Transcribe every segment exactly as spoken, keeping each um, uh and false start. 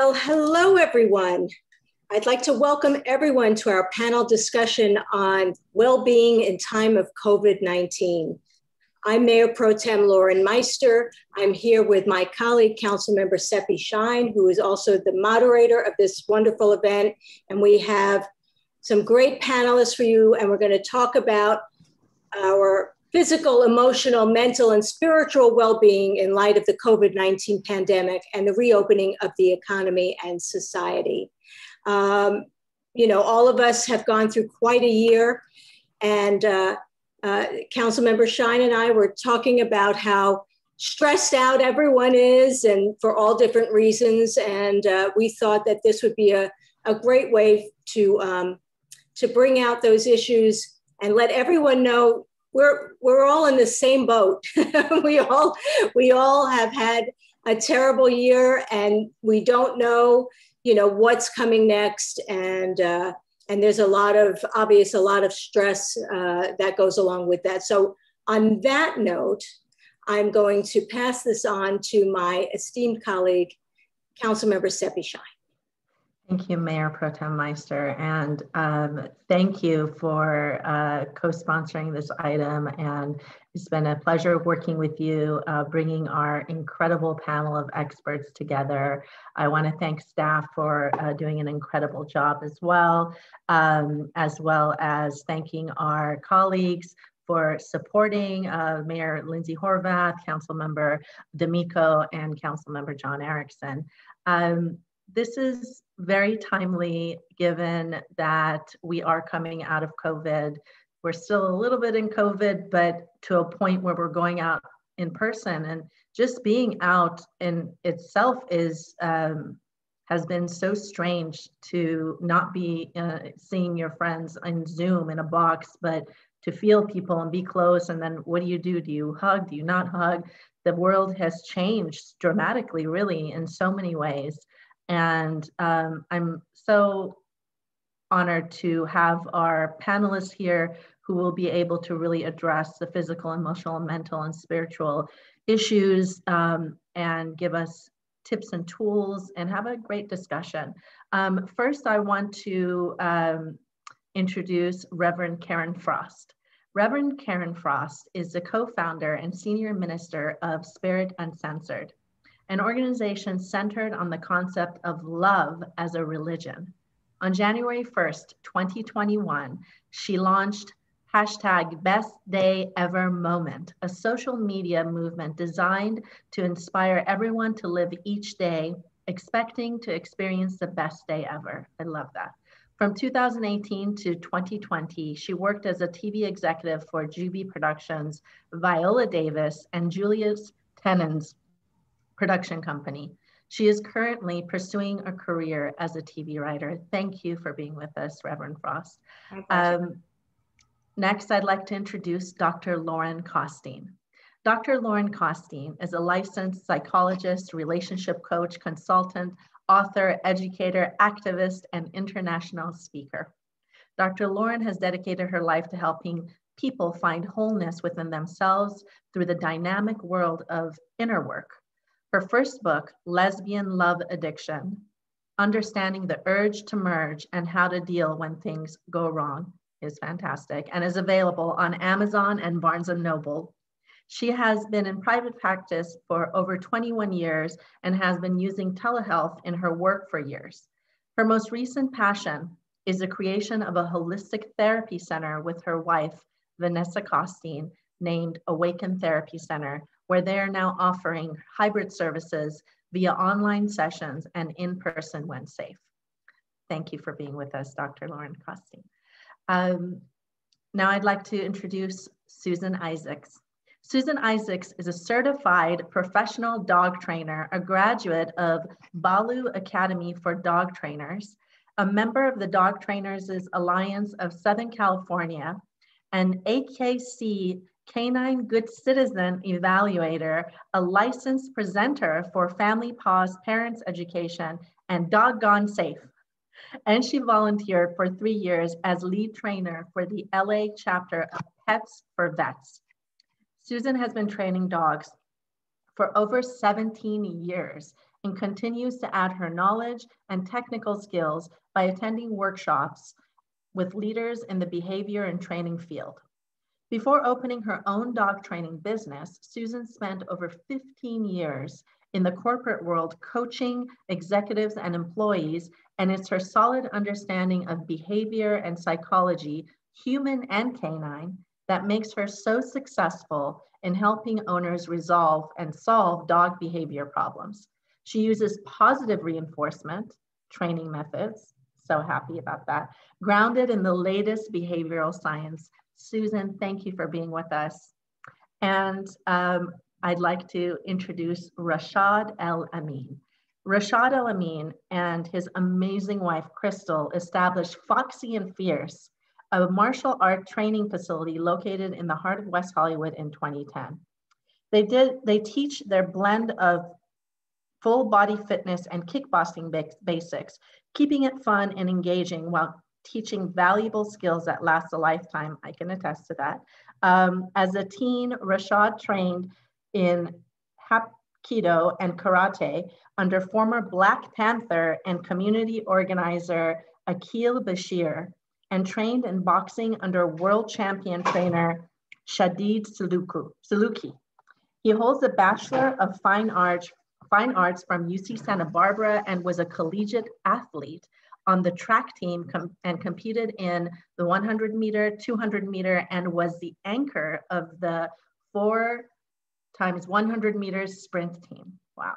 Well, hello, everyone. I'd like to welcome everyone to our panel discussion on well-being in time of COVID nineteen. I'm Mayor Pro Tem Lauren Meister. I'm here with my colleague, Councilmember Sepi Shyne, who is also the moderator of this wonderful event. And we have some great panelists for you, and we're going to talk about our physical, emotional, mental, and spiritual well-being in light of the COVID nineteen pandemic and the reopening of the economy and society. Um, you know, all of us have gone through quite a year, and uh, uh, Councilmember Shyne and I were talking about how stressed out everyone is, and for all different reasons, and uh, we thought that this would be a, a great way to, um, to bring out those issues and let everyone know We're, we're all in the same boat. we, all, we all have had a terrible year, and we don't know, you know, what's coming next. And, uh, and there's a lot of, obvious, a lot of stress uh, that goes along with that. So on that note, I'm going to pass this on to my esteemed colleague, Councilmember Sepi Shyne. Thank you, Mayor Pro Tem Meister, and um, thank you for uh, co-sponsoring this item. And it's been a pleasure working with you, uh, bringing our incredible panel of experts together. I want to thank staff for uh, doing an incredible job as well, um, as well as thanking our colleagues for supporting uh, Mayor Lindsay Horvath, Councilmember D'Amico, and Councilmember John Erickson. Um, This is very timely, given that we are coming out of COVID. We're still a little bit in COVID, but to a point where we're going out in person, and just being out in itself is um, has been so strange, to not be uh, seeing your friends on Zoom in a box, but to feel people and be close. And then what do you do? Do you hug? Do you not hug? The world has changed dramatically, really, in so many ways. And um, I'm so honored to have our panelists here who will be able to really address the physical, emotional, mental, and spiritual issues um, and give us tips and tools and have a great discussion. Um, first, I want to um, introduce Reverend Karen Frost. Reverend Karen Frost is the co-founder and senior minister of Spirit Uncensored, an organization centered on the concept of love as a religion. On January first, twenty twenty-one, she launched hashtag Best Day Ever Moment, a social media movement designed to inspire everyone to live each day, expecting to experience the best day ever. I love that. From two thousand eighteen to twenty twenty, she worked as a T V executive for Juby Productions, Viola Davis, and Julius Tenens production company. She is currently pursuing a career as a T V writer. Thank you for being with us, Reverend Frost. Um, next, I'd like to introduce Doctor Lauren Costine. Doctor Lauren Costine is a licensed psychologist, relationship coach, consultant, author, educator, activist, and international speaker. Doctor Lauren has dedicated her life to helping people find wholeness within themselves through the dynamic world of inner work. Her first book, Lesbian Love Addiction, Understanding the Urge to Merge and How to Deal When Things Go Wrong, is fantastic and is available on Amazon and Barnes and Noble. She has been in private practice for over twenty-one years and has been using telehealth in her work for years. Her most recent passion is the creation of a holistic therapy center with her wife, Vanessa Costine, named Awaken Therapy Center, where they are now offering hybrid services via online sessions and in-person when safe. Thank you for being with us, Doctor Lauren Costine. Um, now I'd like to introduce Susan Isaacs. Susan Isaacs is a certified professional dog trainer, a graduate of Balu Academy for Dog Trainers, a member of the Dog Trainers' Alliance of Southern California, and A K C Canine Good Citizen Evaluator, a licensed presenter for Family Paws Parents Education and Dog Gone Safe. And she volunteered for three years as lead trainer for the L A chapter of Pets for Vets. Susan has been training dogs for over seventeen years and continues to add her knowledge and technical skills by attending workshops with leaders in the behavior and training field. Before opening her own dog training business, Susan spent over fifteen years in the corporate world coaching executives and employees, and it's her solid understanding of behavior and psychology, human and canine, that makes her so successful in helping owners resolve and solve dog behavior problems. She uses positive reinforcement training methods, so happy about that, grounded in the latest behavioral science. Susan, thank you for being with us. And um, I'd like to introduce Rashad El Amin. Rashad El Amin and his amazing wife, Crystal, established Foxy and Fierce, a martial art training facility located in the heart of West Hollywood in twenty ten. They, did, they teach their blend of full body fitness and kickboxing basics, keeping it fun and engaging while teaching valuable skills that last a lifetime. I can attest to that. Um, as a teen, Rashad trained in Hapkido and karate under former Black Panther and community organizer Akil Bashir, and trained in boxing under world champion trainer Shahid Salooki. He holds a Bachelor of Fine Arts, Fine Arts from U C Santa Barbara and was a collegiate athlete on the track team com and competed in the one hundred meter, two hundred meter, and was the anchor of the four times one hundred meters sprint team. Wow.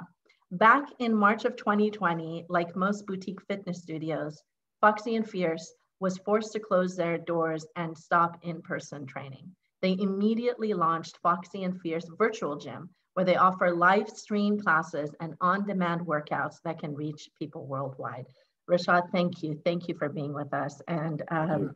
Back in March of twenty twenty, like most boutique fitness studios, Foxy and Fierce was forced to close their doors and stop in-person training. They immediately launched Foxy and Fierce Virtual Gym, where they offer live stream classes and on-demand workouts that can reach people worldwide. Rashad, thank you. Thank you for being with us. And um,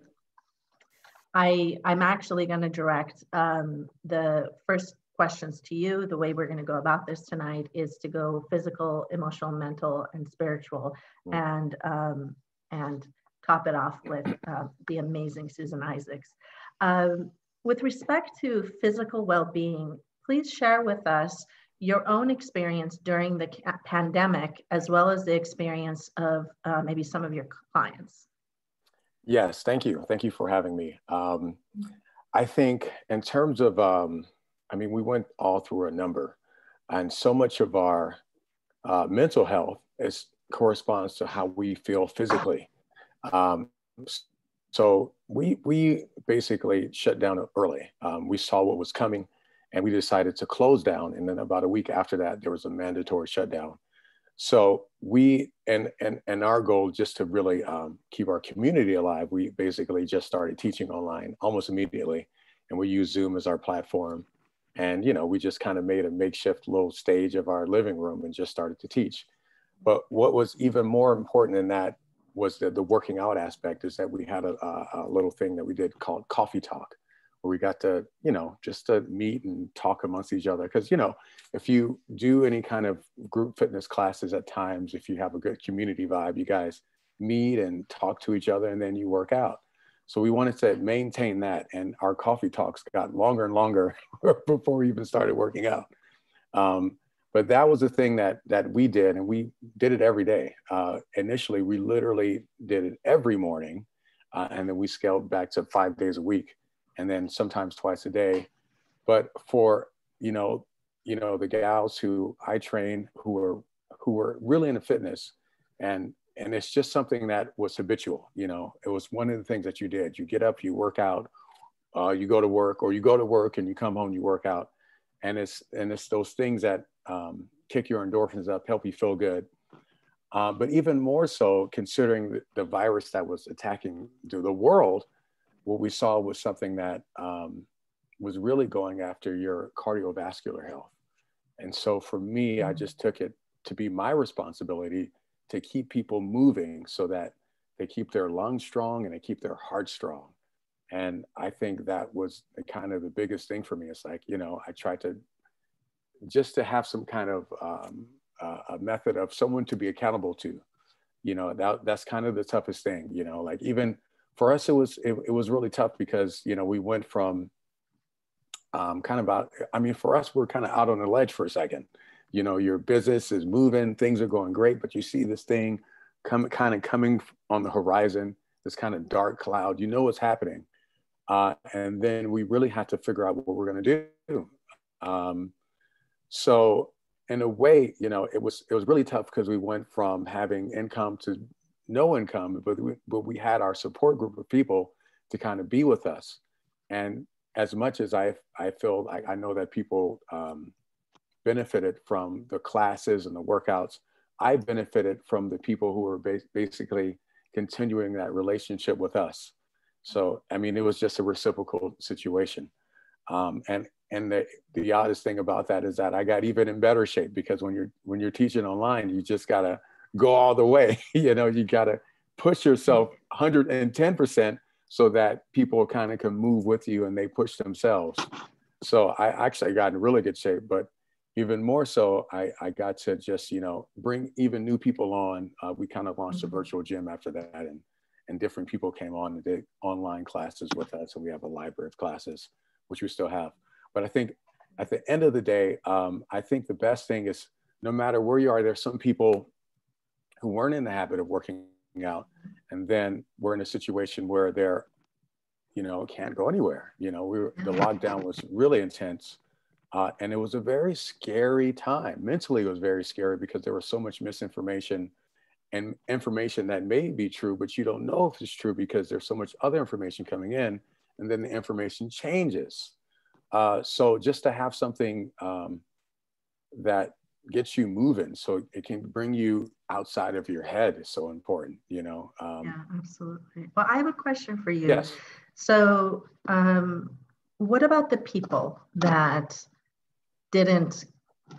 I, I'm actually gonna direct um, the first questions to you. The way we're gonna go about this tonight is to go physical, emotional, mental, and spiritual, and, um, and top it off with uh, the amazing Susan Isaacs. Um, with respect to physical well-being, please share with us your own experience during the pandemic, as well as the experience of uh, maybe some of your clients. Yes, thank you. Thank you for having me. Um, I think in terms of, um, I mean, we went all through a number, and so much of our uh, mental health is, corresponds to how we feel physically. Um, so we, we basically shut down early. Um, we saw what was coming, and we decided to close down. And then about a week after that, there was a mandatory shutdown. So we, and, and, and our goal just to really um, keep our community alive, we basically just started teaching online almost immediately. And we use Zoom as our platform. And, you know, we just kind of made a makeshift little stage of our living room and just started to teach. But what was even more important than that was that the working out aspect is that we had a, a little thing that we did called Coffee Talk, where we got to, you know, just to meet and talk amongst each other. Because, you know, if you do any kind of group fitness classes at times, if you have a good community vibe, you guys meet and talk to each other and then you work out. So we wanted to maintain that. And our coffee talks got longer and longer before we even started working out. Um, but that was the thing that, that we did. And we did it every day. Uh, initially, we literally did it every morning. Uh, and then we scaled back to five days a week, and then sometimes twice a day. But for, you know, you know, the gals who I train who are who are really into fitness, and and it's just something that was habitual, you know. It was one of the things that you did. You get up, you work out, uh, you go to work, or you go to work and you come home, you work out. And it's and it's those things that um, kick your endorphins up, help you feel good. Uh, but even more so, considering the, the virus that was attacking the, the world, what we saw was something that um, was really going after your cardiovascular health. And so for me, I just took it to be my responsibility to keep people moving so that they keep their lungs strong and they keep their heart strong. And I think that was the, kind of the biggest thing for me. It's like, you know, I tried to just to have some kind of um, uh, a method of someone to be accountable to, you know, that, that's kind of the toughest thing, you know, like even for us, it was, it, it was really tough because, you know, we went from um, kind of out, I mean, for us, we're kind of out on the ledge for a second. You know, your business is moving, things are going great, but you see this thing come, kind of coming on the horizon, this kind of dark cloud, you know what's happening. Uh, and then we really have to figure out what we're going to do. Um, so in a way, you know, it was, it was really tough because we went from having income to no income, but we, but we had our support group of people to kind of be with us. And as much as I, I feel like I know that people um, benefited from the classes and the workouts, I benefited from the people who were ba- basically continuing that relationship with us. So, I mean, it was just a reciprocal situation. Um, and and the, the oddest thing about that is that I got even in better shape, because when you're, when you're teaching online, you just gotta go all the way. You know, you gotta push yourself one hundred ten percent so that people kind of can move with you and they push themselves. So I actually got in really good shape, but even more so, I, I got to just, you know, bring even new people on. Uh, we kind of launched a virtual gym after that, and, and different people came on and did online classes with us. And we have a library of classes, which we still have. But I think at the end of the day, um, I think the best thing is, no matter where you are, there's some people who weren't in the habit of working out, and then we're in a situation where they're, you know, can't go anywhere. You know, we were, the lockdown was really intense. Uh, and it was a very scary time. Mentally, it was very scary because there was so much misinformation and information that may be true, but you don't know if it's true because there's so much other information coming in, and then the information changes. Uh, so just to have something um, that gets you moving, so it can bring you outside of your head, is so important, you know? Um, yeah, absolutely. Well, I have a question for you. Yes. So um, what about the people that didn't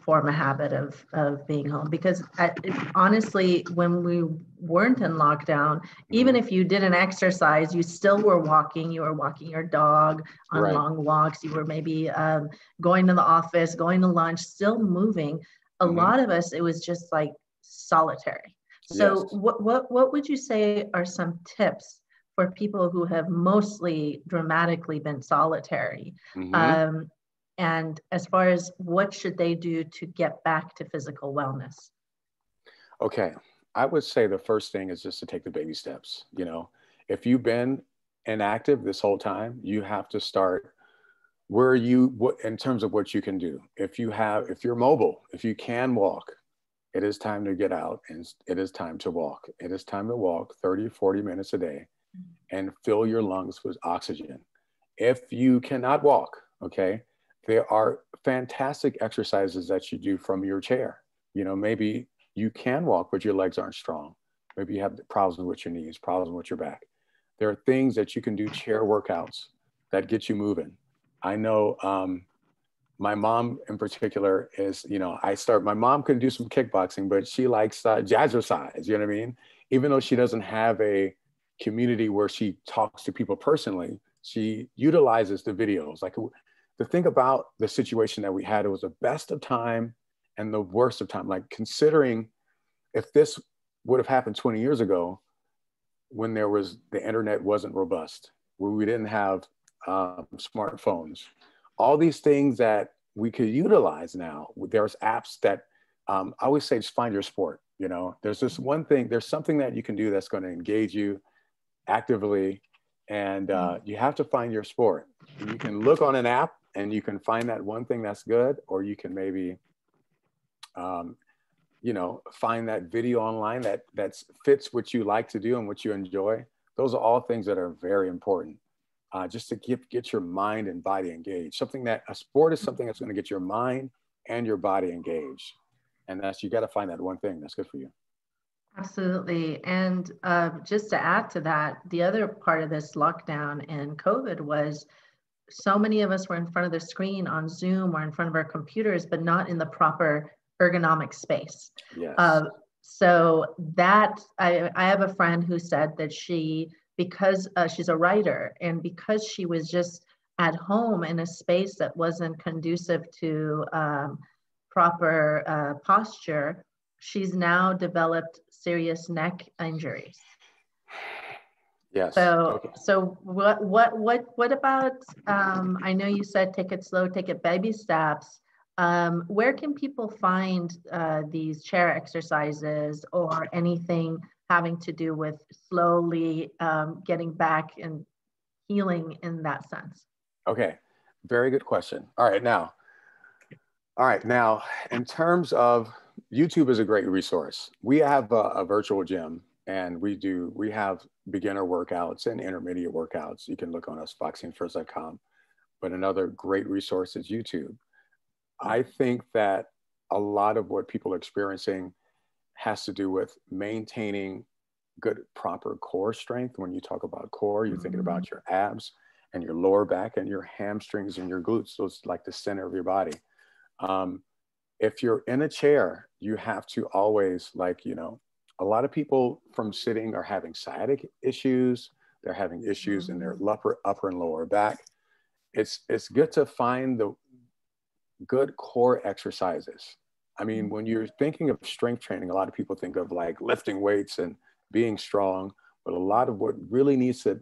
form a habit of, of being home? Because I, it, honestly, when we weren't in lockdown, even if you didn't exercise, you still were walking, you were walking your dog on right. long walks, you were maybe um, going to the office, going to lunch, still moving. A mm-hmm. lot of us, it was just like solitary. So yes. what, what, what would you say are some tips for people who have mostly dramatically been solitary? Mm-hmm. Um, And as far as what should they do to get back to physical wellness? Okay, I would say the first thing is just to take the baby steps. You know, if you've been inactive this whole time, you have to start where you, what, in terms of what you can do. If you have, if you're mobile, if you can walk, it is time to get out and it is time to walk. It is time to walk thirty, forty minutes a day and fill your lungs with oxygen. If you cannot walk, okay, there are fantastic exercises that you do from your chair. You know, maybe you can walk, but your legs aren't strong. Maybe you have problems with your knees, problems with your back. There are things that you can do, chair workouts that get you moving. I know um, my mom in particular is, you know, I start, my mom can do some kickboxing, but she likes uh, jazzercise, you know what I mean? Even though she doesn't have a community where she talks to people personally, she utilizes the videos. Like, to think about the situation that we had, it was the best of time and the worst of time. Like, considering if this would have happened twenty years ago, when there was, the internet wasn't robust, where we didn't have um, smartphones, all these things that we could utilize now. There's apps that, um, I always say, just find your sport. You know, there's this one thing, there's something that you can do that's going to engage you actively, and uh, you have to find your sport. You can look on an app and you can find that one thing that's good, or you can maybe, um, you know, find that video online that that's fits what you like to do and what you enjoy. Those are all things that are very important, uh, just to get, get your mind and body engaged. Something that, a sport is something that's going to get your mind and your body engaged. And that's, you got to find that one thing that's good for you. Absolutely. And uh, just to add to that, the other part of this lockdown and COVID was, so many of us were in front of the screen on Zoom or in front of our computers, but not in the proper ergonomic space. Yes. Uh, so that, I, I have a friend who said that she, because uh, she's a writer, and because she was just at home in a space that wasn't conducive to um, proper uh, posture, she's now developed serious neck injuries. Yes. So, okay. so what, what, what, what about, um, I know you said take it slow, take it baby steps. Um, where can people find uh, these chair exercises or anything having to do with slowly um, getting back and healing in that sense? Okay, very good question. All right, now, all right, now, in terms of YouTube is a great resource. We have a, a virtual gym, and we do, we have beginner workouts and intermediate workouts. You can look on us, foxy and fierce dot com, but another great resource is YouTube. I think that a lot of what people are experiencing has to do with maintaining good, proper core strength. When you talk about core, you're mm-hmm. thinking about your abs and your lower back and your hamstrings and your glutes. So it's like the center of your body. Um, if you're in a chair, you have to always, like, you know, a lot of people from sitting are having sciatic issues. They're having issues mm-hmm. in their upper, upper and lower back. It's, it's good to find the good core exercises. I mean, when you're thinking of strength training, a lot of people think of like lifting weights and being strong, but a lot of what really needs to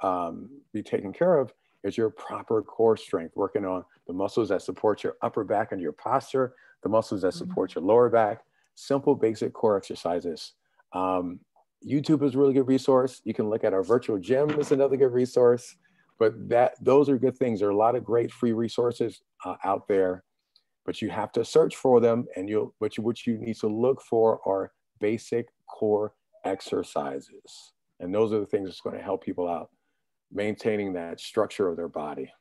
um, be taken care of is your proper core strength, working on the muscles that support your upper back and your posture, the muscles that support mm-hmm. your lower back, simple basic core exercises. Um, YouTube is a really good resource. You can look at our virtual gym is another good resource, but that those are good things. There are a lot of great free resources uh, out there, but you have to search for them, and you'll, but you, what you need to look for are basic core exercises. And those are the things that's going to help people out, maintaining that structure of their body.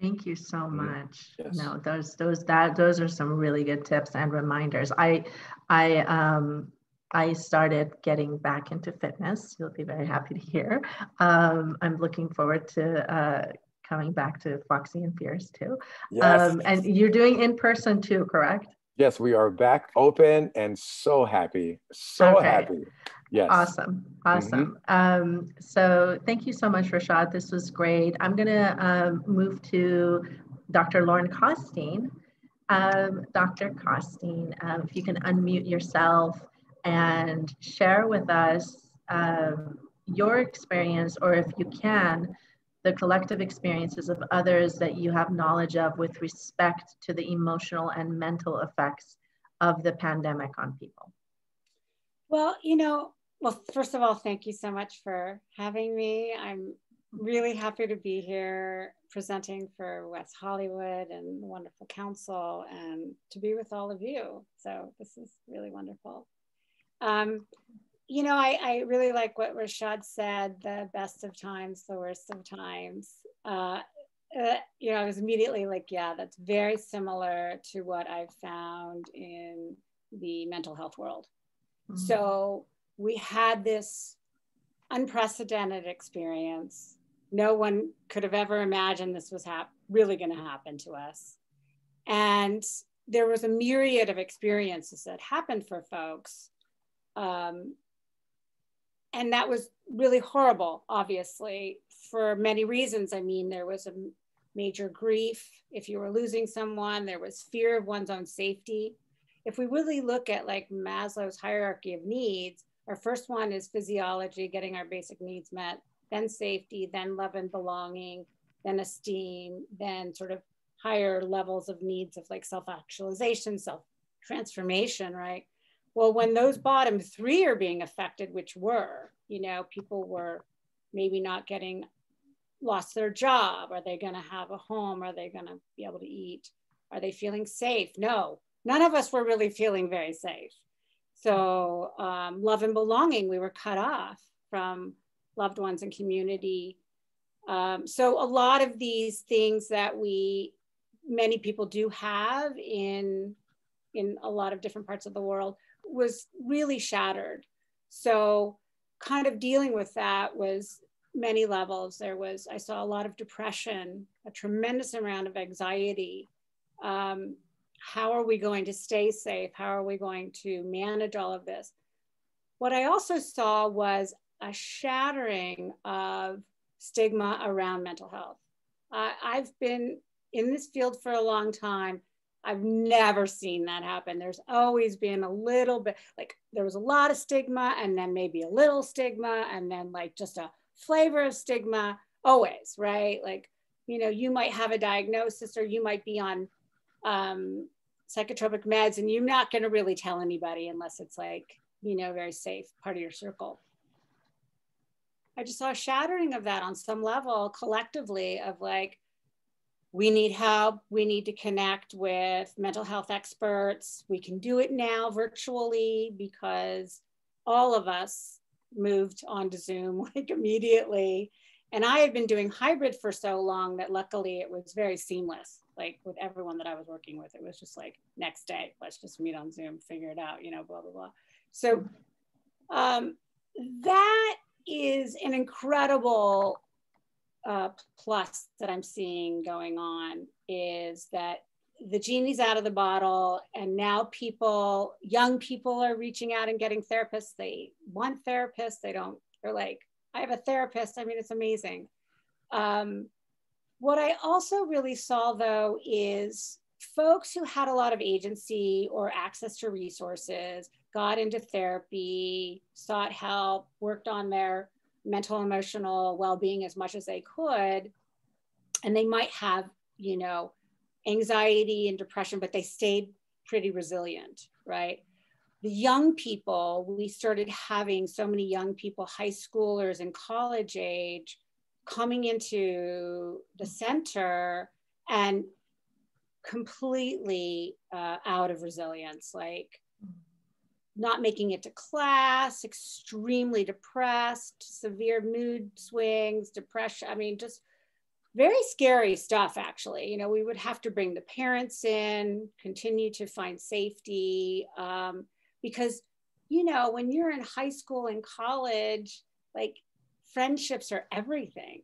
Thank you so much. Yes. No, those, those, that, those are some really good tips and reminders. I, I, um, I started getting back into fitness. You'll be very happy to hear. Um, I'm looking forward to, uh, coming back to Foxy and Fierce too. Yes. Um, and you're doing in person too, correct? Yes, we are back open and so happy, so okay. happy. Yes. Awesome, awesome. Mm-hmm. Um, so thank you so much, Rashad. This was great. I'm gonna um, move to Doctor Lauren Costine. Um, Doctor Costine, um, if you can unmute yourself and share with us um, your experience, or if you can, the collective experiences of others that you have knowledge of with respect to the emotional and mental effects of the pandemic on people. Well, you know, well, first of all, thank you so much for having me. I'm really happy to be here presenting for West Hollywood and the wonderful council, and to be with all of you. So this is really wonderful. Um, You know, I, I really like what Rashad said, the best of times, the worst of times. Uh, uh, you know, I was immediately like, yeah, that's very similar to what I've found in the mental health world. Mm-hmm. So we had this unprecedented experience. No one could have ever imagined this was hap- really going to happen to us. And there was a myriad of experiences that happened for folks. Um, And that was really horrible, obviously, for many reasons. I mean, there was a major grief. If you were losing someone, there was fear of one's own safety. If we really look at like Maslow's hierarchy of needs, our first one is physiology, getting our basic needs met, then safety, then love and belonging, then esteem, then sort of higher levels of needs of like self-actualization, self-transformation, right? Well, when those bottom three are being affected, which were, you know, people were maybe not getting, lost their job. Are they gonna have a home? Are they gonna be able to eat? Are they feeling safe? No, none of us were really feeling very safe. So um, love and belonging, we were cut off from loved ones and community. Um, so a lot of these things that we, many people do have in, in a lot of different parts of the world, was really shattered. So kind of dealing with that was many levels. There was, I saw a lot of depression, a tremendous amount of anxiety. Um, how are we going to stay safe? How are we going to manage all of this? What I also saw was a shattering of stigma around mental health. Uh, I've been in this field for a long time. I've never seen that happen. There's always been a little bit, like there was a lot of stigma and then maybe a little stigma and then like just a flavor of stigma always, right? Like, you know, you might have a diagnosis or you might be on um, psychotropic meds and you're not gonna really tell anybody unless it's like, you know, very safe part of your circle. I just saw a shattering of that on some level collectively of like, we need help, we need to connect with mental health experts. We can do it now virtually because all of us moved onto Zoom like immediately. And I had been doing hybrid for so long that luckily it was very seamless. Like with everyone that I was working with, it was just like next day, let's just meet on Zoom, figure it out, you know, blah, blah, blah. So um, that is an incredible uh, plus that I'm seeing going on, is that the genie's out of the bottle and now people, young people are reaching out and getting therapists. They want therapists, they don't, they're like, I have a therapist. I mean, it's amazing. Um, what I also really saw though is folks who had a lot of agency or access to resources, got into therapy, sought help, worked on their mental, emotional well-being as much as they could. And they might have, you know, anxiety and depression, but they stayed pretty resilient, right? The young people, we started having so many young people, high schoolers and college age, coming into the center and completely uh, out of resilience, like not making it to class, extremely depressed, severe mood swings, depression. I mean, just very scary stuff, actually. You know, we would have to bring the parents in, continue to find safety. Um, Because, you know, when you're in high school and college, like friendships are everything.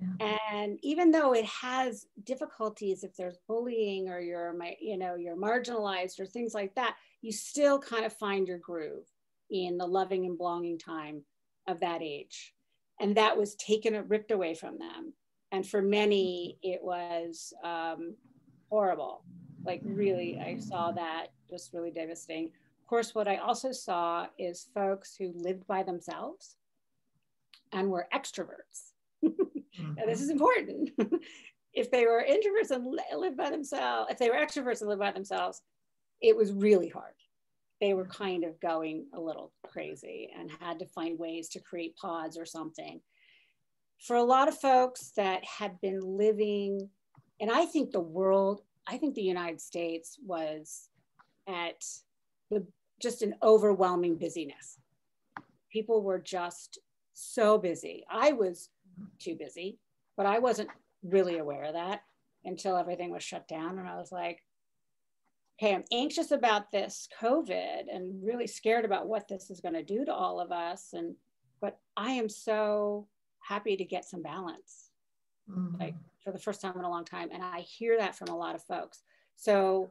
Yeah. And even though it has difficulties, if there's bullying or you're, you know, you're marginalized or things like that, you still kind of find your groove in the loving and belonging time of that age. And that was taken, ripped away from them. And for many, it was um, horrible. Like really, I saw that just really devastating. Of course, what I also saw is folks who lived by themselves and were extroverts. Mm-hmm. Now, this is important. If they were introverts and li lived by themselves, if they were extroverts and lived by themselves, it was really hard. They were kind of going a little crazy and had to find ways to create pods or something. For a lot of folks that had been living, and I think the world, I think the United States was at The, just an overwhelming busyness. People were just so busy. I was too busy, but I wasn't really aware of that until everything was shut down. And I was like, hey, I'm anxious about this COVID and really scared about what this is going to do to all of us. And, but I am so happy to get some balance, mm-hmm. like for the first time in a long time. And I hear that from a lot of folks. So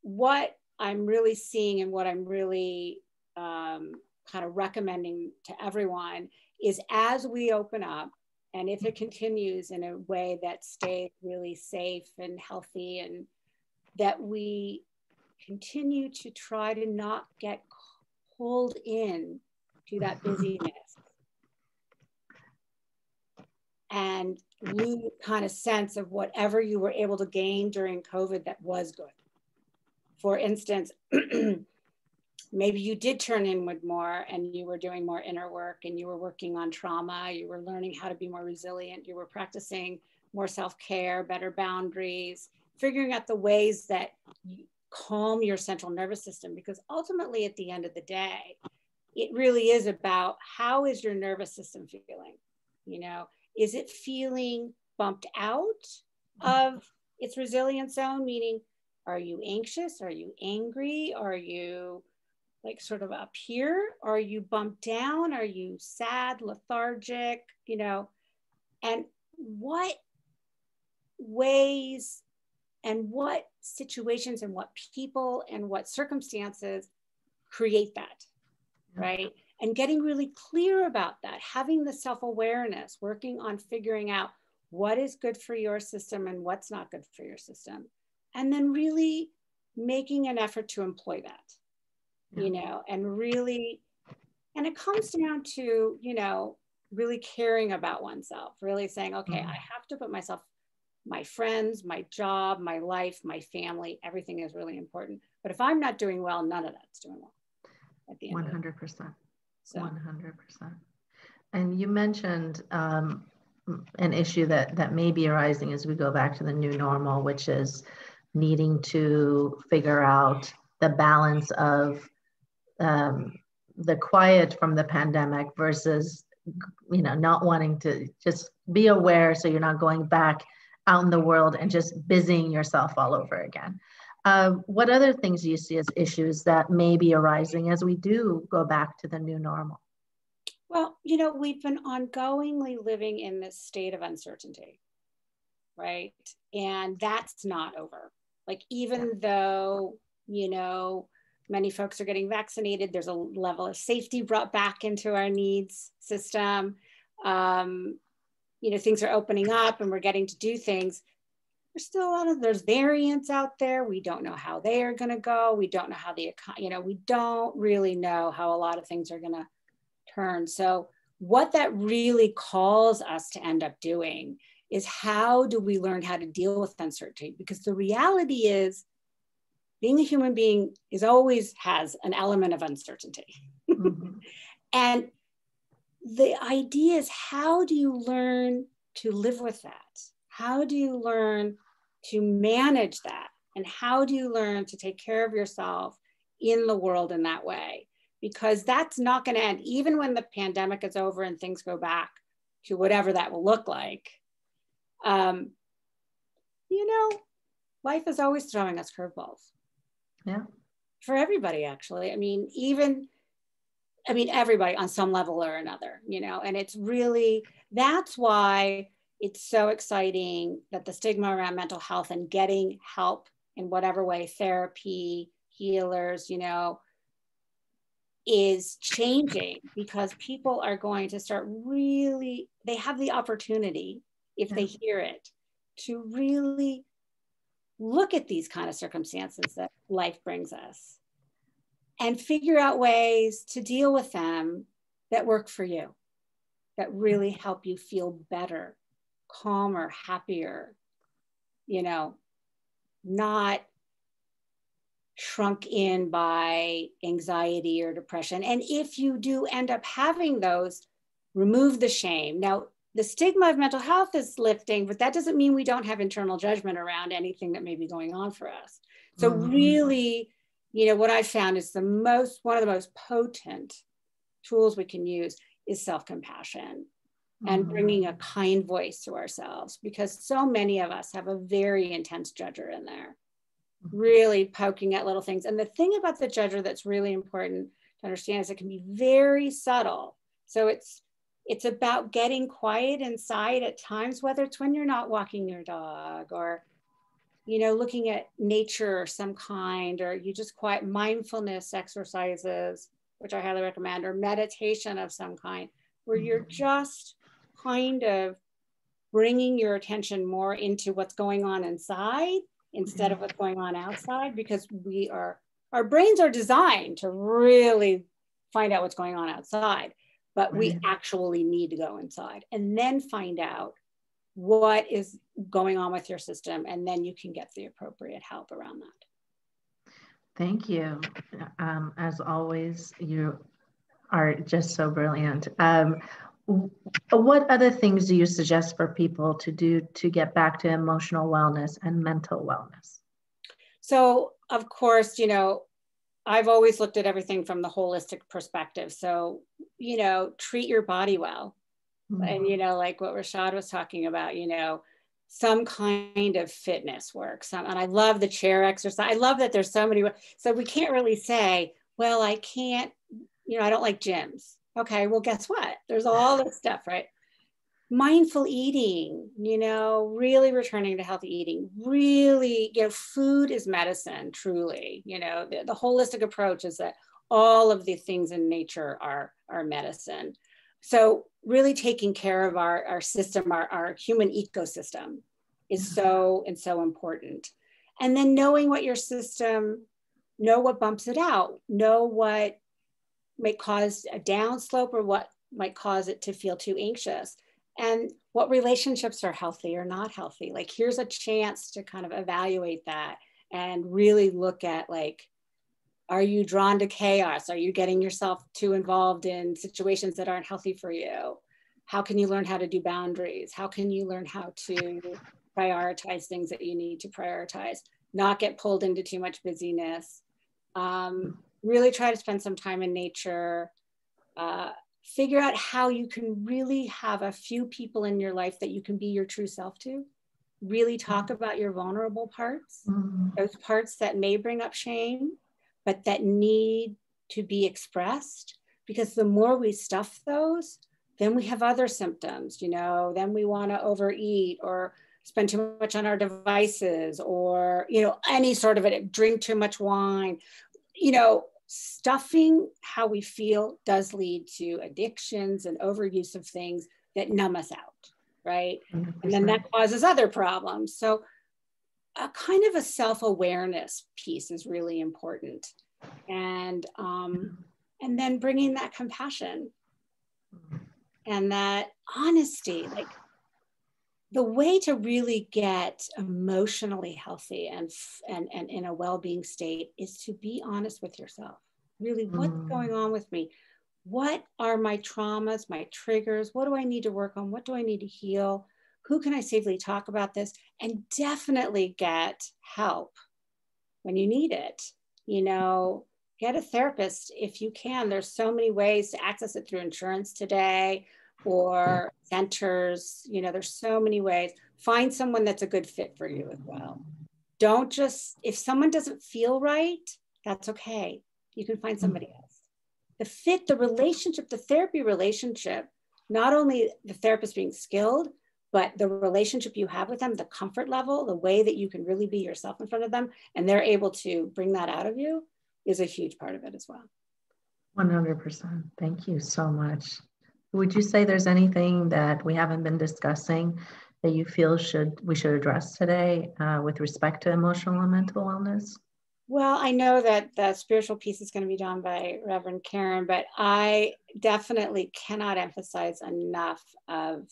what I'm really seeing and what I'm really um, kind of recommending to everyone is, as we open up, and if it continues in a way that stays really safe and healthy, and that we continue to try to not get pulled in to that busyness and lose kind of sense of whatever you were able to gain during COVID that was good. For instance, maybe you did turn inward more and you were doing more inner work and you were working on trauma, you were learning how to be more resilient, you were practicing more self-care, better boundaries, figuring out the ways that you calm your central nervous system, because ultimately at the end of the day, it really is about how is your nervous system feeling? You know, is it feeling bumped out of its resilience zone, meaning, are you anxious? Are you angry? Are you like sort of up here? Are you bumped down? Are you sad, lethargic, you know? And what ways and what situations and what people and what circumstances create that, right? And getting really clear about that, having the self-awareness, working on figuring out what is good for your system and what's not good for your system. And then really making an effort to employ that, you know, and really, and it comes down to, you know, really caring about oneself, really saying, okay, mm-hmm. I have to put myself, my friends, my job, my life, my family, everything is really important. But if I'm not doing well, none of that's doing well at the end. one hundred percent. So. one hundred percent. And you mentioned um, an issue that, that may be arising as we go back to the new normal, which is needing to figure out the balance of um, the quiet from the pandemic versus, you know, not wanting to just be aware so you're not going back out in the world and just busying yourself all over again. Uh, what other things do you see as issues that may be arising as we do go back to the new normal? Well, you know, we've been ongoingly living in this state of uncertainty, right? And that's not over. Like, even though, you know, many folks are getting vaccinated, there's a level of safety brought back into our needs system. Um, you know, things are opening up and we're getting to do things. There's still a lot of, there's variants out there. We don't know how they are gonna go. We don't know how the, you know, we don't really know how a lot of things are gonna turn. So what that really calls us to end up doing is, how do we learn how to deal with uncertainty? Because the reality is, being a human being is always has an element of uncertainty. Mm-hmm. And the idea is, how do you learn to live with that? How do you learn to manage that? And how do you learn to take care of yourself in the world in that way? Because that's not going to end. Even when the pandemic is over and things go back to whatever that will look like, um, you know, life is always throwing us curveballs. Yeah. For everybody, actually. I mean, even, I mean, everybody on some level or another, you know, and it's really, that's why it's so exciting that the stigma around mental health and getting help in whatever way, therapy, healers, you know, is changing, because people are going to start really, they have the opportunity, if yeah. they hear it, to really look at these kind of circumstances that life brings us and figure out ways to deal with them that work for you, that really help you feel better, calmer, happier, you know, not shrunk in by anxiety or depression. And if you do end up having those, remove the shame. Now, the stigma of mental health is lifting, but that doesn't mean we don't have internal judgment around anything that may be going on for us. So mm-hmm. really, you know, what I found is the most, one of the most potent tools we can use is self-compassion mm-hmm. and bringing a kind voice to ourselves, because so many of us have a very intense judger in there, really poking at little things. And the thing about the judger that's really important to understand is it can be very subtle. So it's it's about getting quiet inside at times, whether it's when you're not walking your dog, or, you know, looking at nature of some kind, or you just quiet mindfulness exercises, which I highly recommend, or meditation of some kind, where you're just kind of bringing your attention more into what's going on inside instead of what's going on outside, because we are, our brains are designed to really find out what's going on outside, but right. we actually need to go inside and then find out what is going on with your system. And then you can get the appropriate help around that. Thank you. Um, as always, you are just so brilliant. Um, What other things do you suggest for people to do to get back to emotional wellness and mental wellness? So, of course, you know, I've always looked at everything from the holistic perspective. So, you know, treat your body well. Mm-hmm. And, you know, like what Rashad was talking about, you know, some kind of fitness work. Some, and I love the chair exercise. I love that there's so many. So we can't really say, well, I can't, you know, I don't like gyms. Okay, well, guess what? There's all this stuff, right? Mindful eating, you know, really returning to healthy eating, really, you know, food is medicine, truly. You know, the, the holistic approach is that all of the things in nature are, are medicine. So really taking care of our, our system, our, our human ecosystem is so, and so important. And then knowing what your system, know what bumps it out, know what may cause a downslope, or what might cause it to feel too anxious, and what relationships are healthy or not healthy. Like, here's a chance to kind of evaluate that and really look at, like, are you drawn to chaos? Are you getting yourself too involved in situations that aren't healthy for you? How can you learn how to do boundaries? How can you learn how to prioritize things that you need to prioritize? Not get pulled into too much busyness. Um, really try to spend some time in nature. Uh, figure out how you can really have a few people in your life that you can be your true self to. Really talk about your vulnerable parts, mm-hmm. those parts that may bring up shame, but that need to be expressed. Because the more we stuff those, then we have other symptoms, you know, then we want to overeat or spend too much on our devices, or, you know, any sort of it, drink too much wine. You know, stuffing how we feel does lead to addictions and overuse of things that numb us out, right? one hundred percent. And then that causes other problems. So a kind of a self-awareness piece is really important. And, um, and then bringing that compassion and that honesty. Like, the way to really get emotionally healthy and, and, and in a well-being state is to be honest with yourself. Really, what's mm. going on with me? What are my traumas, my triggers? What do I need to work on? What do I need to heal? Who can I safely talk about this? And definitely get help when you need it. You know, get a therapist if you can. There's so many ways to access it through insurance today, or centers. You know, there's so many ways. Find someone that's a good fit for you as well. Don't just, if someone doesn't feel right, that's okay. You can find somebody else. The fit, the relationship, the therapy relationship, not only the therapist being skilled, but the relationship you have with them, the comfort level, the way that you can really be yourself in front of them, and they're able to bring that out of you, is a huge part of it as well. one hundred percent. Thank you so much. Would you say there's anything that we haven't been discussing that you feel should we should address today uh, with respect to emotional and mental wellness? Well, I know that the spiritual piece is going to be done by Reverend Karen, but I definitely cannot emphasize enough of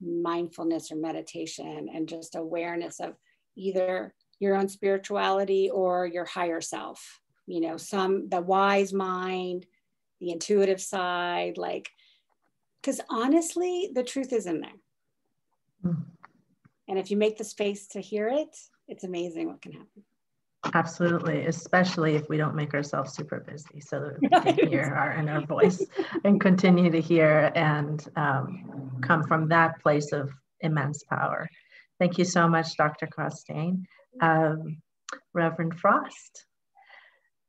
mindfulness or meditation and just awareness of either your own spirituality or your higher self. You know, some, the wise mind, the intuitive side, like, because honestly, the truth is in there. And if you make the space to hear it, it's amazing what can happen. Absolutely, especially if we don't make ourselves super busy so that we can hear our inner voice and continue to hear and um, come from that place of immense power. Thank you so much, Doctor Costine. Um, Reverend Frost,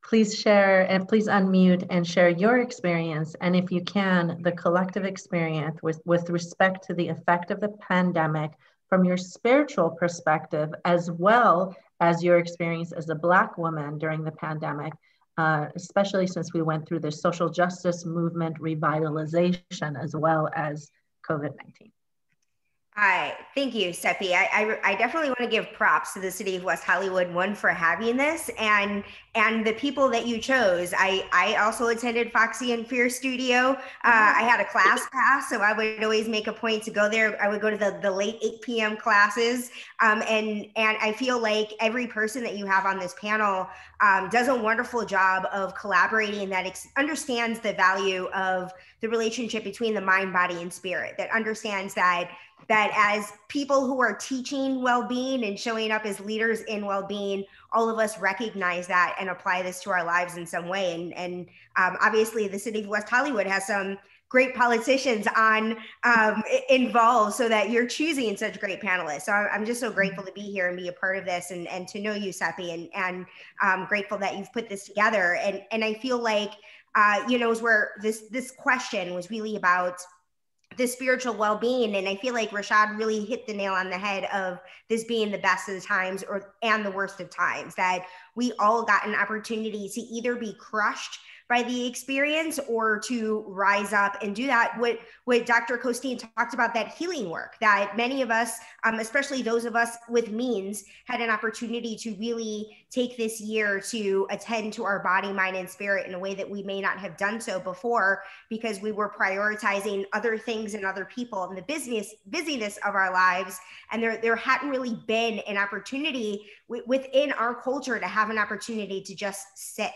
please share and please unmute and share your experience, and if you can, the collective experience with, with respect to the effect of the pandemic from your spiritual perspective, as well as your experience as a Black woman during the pandemic, uh, especially since we went through the social justice movement revitalization as well as COVID nineteen. Hi, thank you, Sepi. I, I, I definitely want to give props to the city of West Hollywood, one, for having this, and and the people that you chose. I, I also attended Foxy and Fierce Studio. Uh, I had a class pass, so I would always make a point to go there. I would go to the, the late eight p m classes, um, and, and I feel like every person that you have on this panel um, does a wonderful job of collaborating that ex- understands the value of the relationship between the mind, body, and spirit, that understands that that as people who are teaching well-being and showing up as leaders in well-being, all of us recognize that and apply this to our lives in some way. And, and um, obviously the city of West Hollywood has some great politicians on um, involved, so that you're choosing such great panelists. So I'm just so grateful to be here and be a part of this, and, and to know you, Sepi, and, and I'm grateful that you've put this together. And, and I feel like, uh, you know, is where this, this question was really about the spiritual well-being. And I feel like Rashad really hit the nail on the head of this being the best of the times or and the worst of times, that we all got an opportunity to either be crushed by the experience or to rise up and do that. What, what Doctor Costine talked about, that healing work that many of us, um, especially those of us with means, had an opportunity to really take this year to attend to our body, mind, and spirit in a way that we may not have done so before, because we were prioritizing other things and other people and the business busyness of our lives. And there, there hadn't really been an opportunity w- within our culture to have an opportunity to just sit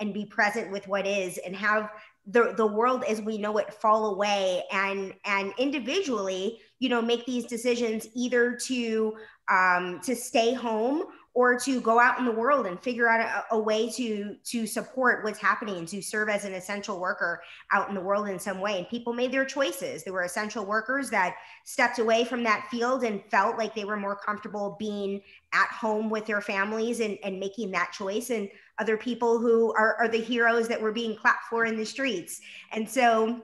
and be present with what is, and have the, the world as we know it fall away, and, and individually, you know, make these decisions either to, um, to stay home or to go out in the world and figure out a, a way to, to support what's happening, to serve as an essential worker out in the world in some way. And people made their choices. There were essential workers that stepped away from that field and felt like they were more comfortable being at home with their families and, and making that choice. And other people who are, are the heroes that were being clapped for in the streets. And so,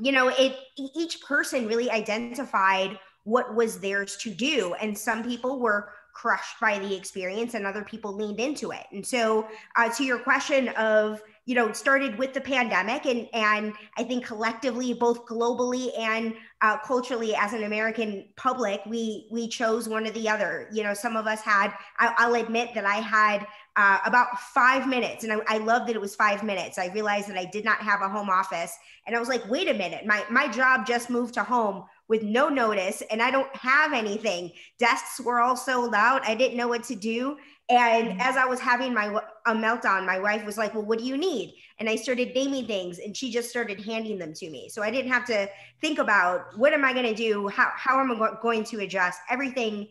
you know, it each person really identified what was theirs to do. And some people were crushed by the experience and other people leaned into it. And so uh, to your question of, you know, it started with the pandemic, and, and I think collectively, both globally and uh, culturally as an American public, we we chose one or the other. You know, some of us had, I, I'll admit that I had uh, about five minutes and I, I love that it was five minutes. I realized that I did not have a home office and I was like, wait a minute, my, my job just moved to home with no notice and I don't have anything. Desks were all sold out. I didn't know what to do. And as I was having my a meltdown, my wife was like, well, what do you need? And I started naming things and she just started handing them to me. So I didn't have to think about what am I gonna do? How, how am I going to adjust? Everything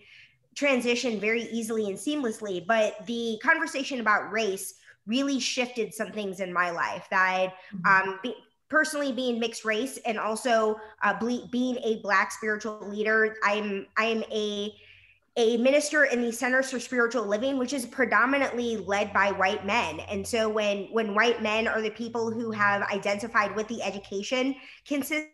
transitioned very easily and seamlessly. But the conversation about race really shifted some things in my life that um, be, personally being mixed race and also uh, ble- being a Black spiritual leader, I'm I'm a, a minister in the Centers for Spiritual Living, which is predominantly led by white men. And so when, when white men are the people who have identified what the education consists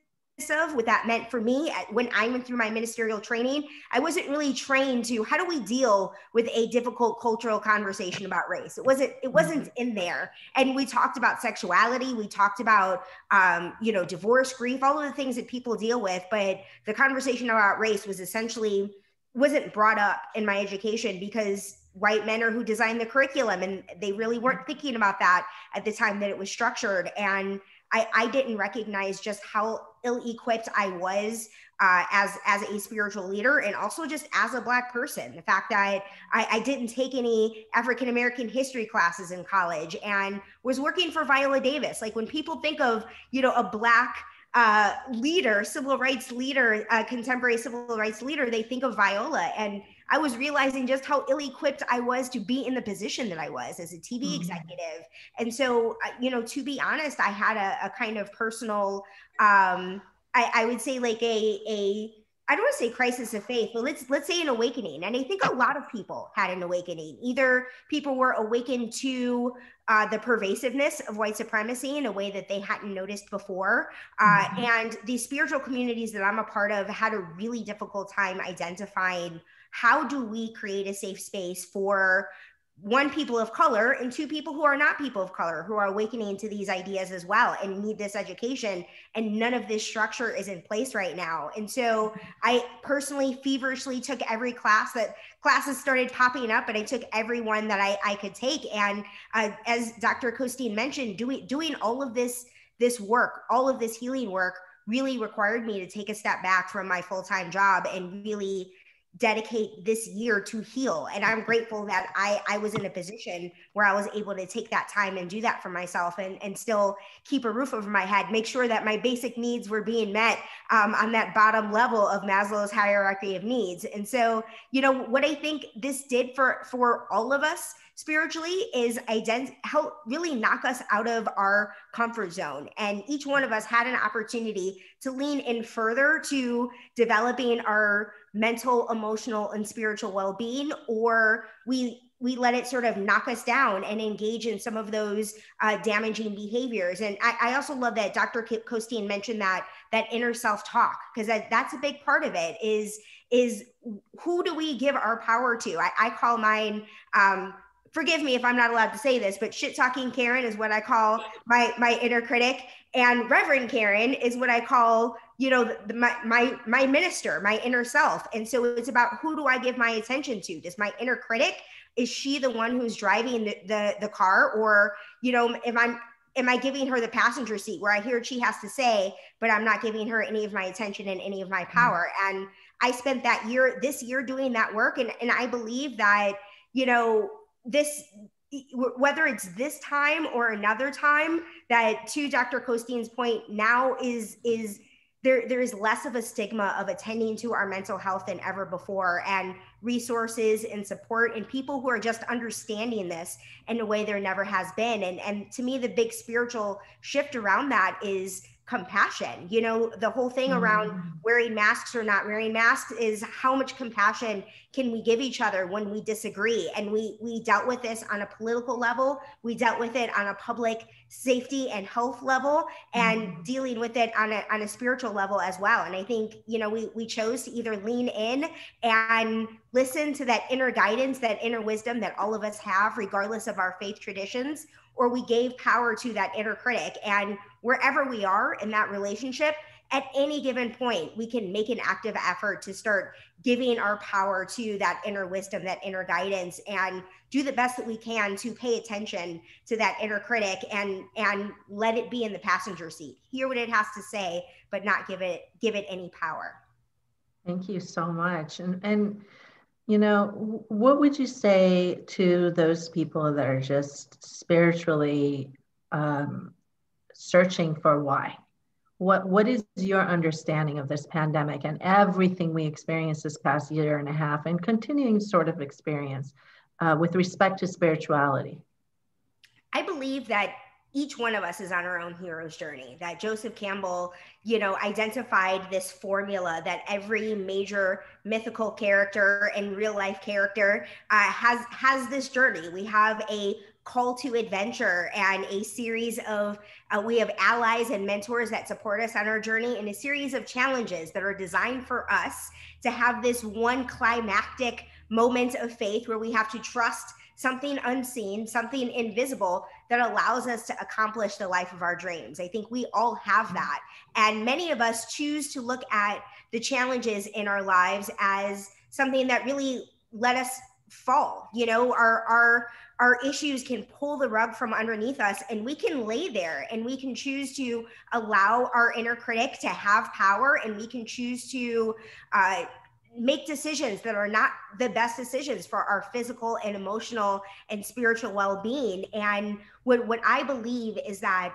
of, what that meant for me, when I went through my ministerial training, I wasn't really trained to, how do we deal with a difficult cultural conversation about race? It wasn't, it wasn't in there. And we talked about sexuality, we talked about, um, you know, divorce, grief, all of the things that people deal with. But the conversation about race was essentially wasn't brought up in my education because white men are who designed the curriculum and they really weren't thinking about that at the time that it was structured. And I, I didn't recognize just how ill-equipped I was uh, as, as a spiritual leader and also just as a Black person. The fact that I, I didn't take any African-American history classes in college and was working for Viola Davis. Like when people think of, you know, a Black Uh, leader, civil rights leader, uh, contemporary civil rights leader, they think of Viola. And I was realizing just how ill-equipped I was to be in the position that I was as a T V mm-hmm. executive. And so, you know, to be honest, I had a, a kind of personal, um, I, I would say like a, a, I don't want to say crisis of faith, but let's let's say an awakening. And I think a lot of people had an awakening. Either people were awakened to uh, the pervasiveness of white supremacy in a way that they hadn't noticed before. Uh, mm-hmm. And the spiritual communities that I'm a part of had a really difficult time identifying how do we create a safe space for one, people of color, and two, people who are not people of color, who are awakening to these ideas as well and need this education. And none of this structure is in place right now. And so I personally feverishly took every class that classes started popping up, and I took every one that I, I could take. And uh, as Doctor Costine mentioned, doing, doing all of this, this work, all of this healing work really required me to take a step back from my full-time job and really dedicate this year to heal. And I'm grateful that I, I was in a position where I was able to take that time and do that for myself and, and still keep a roof over my head, make sure that my basic needs were being met um, on that bottom level of Maslow's hierarchy of needs. And so, you know, what I think this did for, for all of us spiritually is ident- help really knock us out of our comfort zone. And each one of us had an opportunity to lean in further to developing our mental, emotional, and spiritual well-being, or we we let it sort of knock us down and engage in some of those uh, damaging behaviors. And I, I also love that Doctor Costine mentioned that that inner self-talk, because that, that's a big part of it is, is who do we give our power to? I, I call mine um, forgive me if I'm not allowed to say this, but shit talking Karen is what I call my, my inner critic. And Reverend Karen is what I call, you know, the, my, my, my minister, my inner self. And so it's about, who do I give my attention to? Does my inner critic, is she the one who's driving the, the, the car? Or, you know, if I'm, am I giving her the passenger seat where I hear what she has to say, but I'm not giving her any of my attention and any of my power? Mm-hmm. And I spent that year, this year doing that work. And, and I believe that, you know, this, whether it's this time or another time, that to Doctor Costine's point now is, is there, there is less of a stigma of attending to our mental health than ever before, and resources and support and people who are just understanding this in a way there never has been. And, and to me, the big spiritual shift around that is compassion. You know, the whole thing mm-hmm. around wearing masks or not wearing masks is how much compassion can we give each other when we disagree? And we we dealt with this on a political level, we dealt with it on a public safety and health level, and mm-hmm. dealing with it on a on a spiritual level as well. And I think, you know, we we chose to either lean in and listen to that inner guidance, that inner wisdom that all of us have, regardless of our faith traditions, or we gave power to that inner critic. And wherever we are in that relationship, at any given point, we can make an active effort to start giving our power to that inner wisdom, that inner guidance, and do the best that we can to pay attention to that inner critic and, and let it be in the passenger seat. Hear what it has to say, but not give it, give it any power. Thank you so much. And, and you know, what would you say to those people that are just spiritually um, searching for why? What, what is your understanding of this pandemic and everything we experienced this past year and a half and continuing sort of experience uh, with respect to spirituality? I believe that each one of us is on our own hero's journey, that Joseph Campbell, you know, identified this formula that every major mythical character and real life character uh, has, has this journey. We have a call to adventure and a series of, uh, we have allies and mentors that support us on our journey, and a series of challenges that are designed for us to have this one climactic moment of faith where we have to trust something unseen, something invisible that allows us to accomplish the life of our dreams. I think we all have that. And many of us choose to look at the challenges in our lives as something that really let us fall. You know, our, our, our issues can pull the rug from underneath us, and we can lay there and we can choose to allow our inner critic to have power, and we can choose to, uh, make decisions that are not the best decisions for our physical and emotional and spiritual well-being. And what, what I believe is that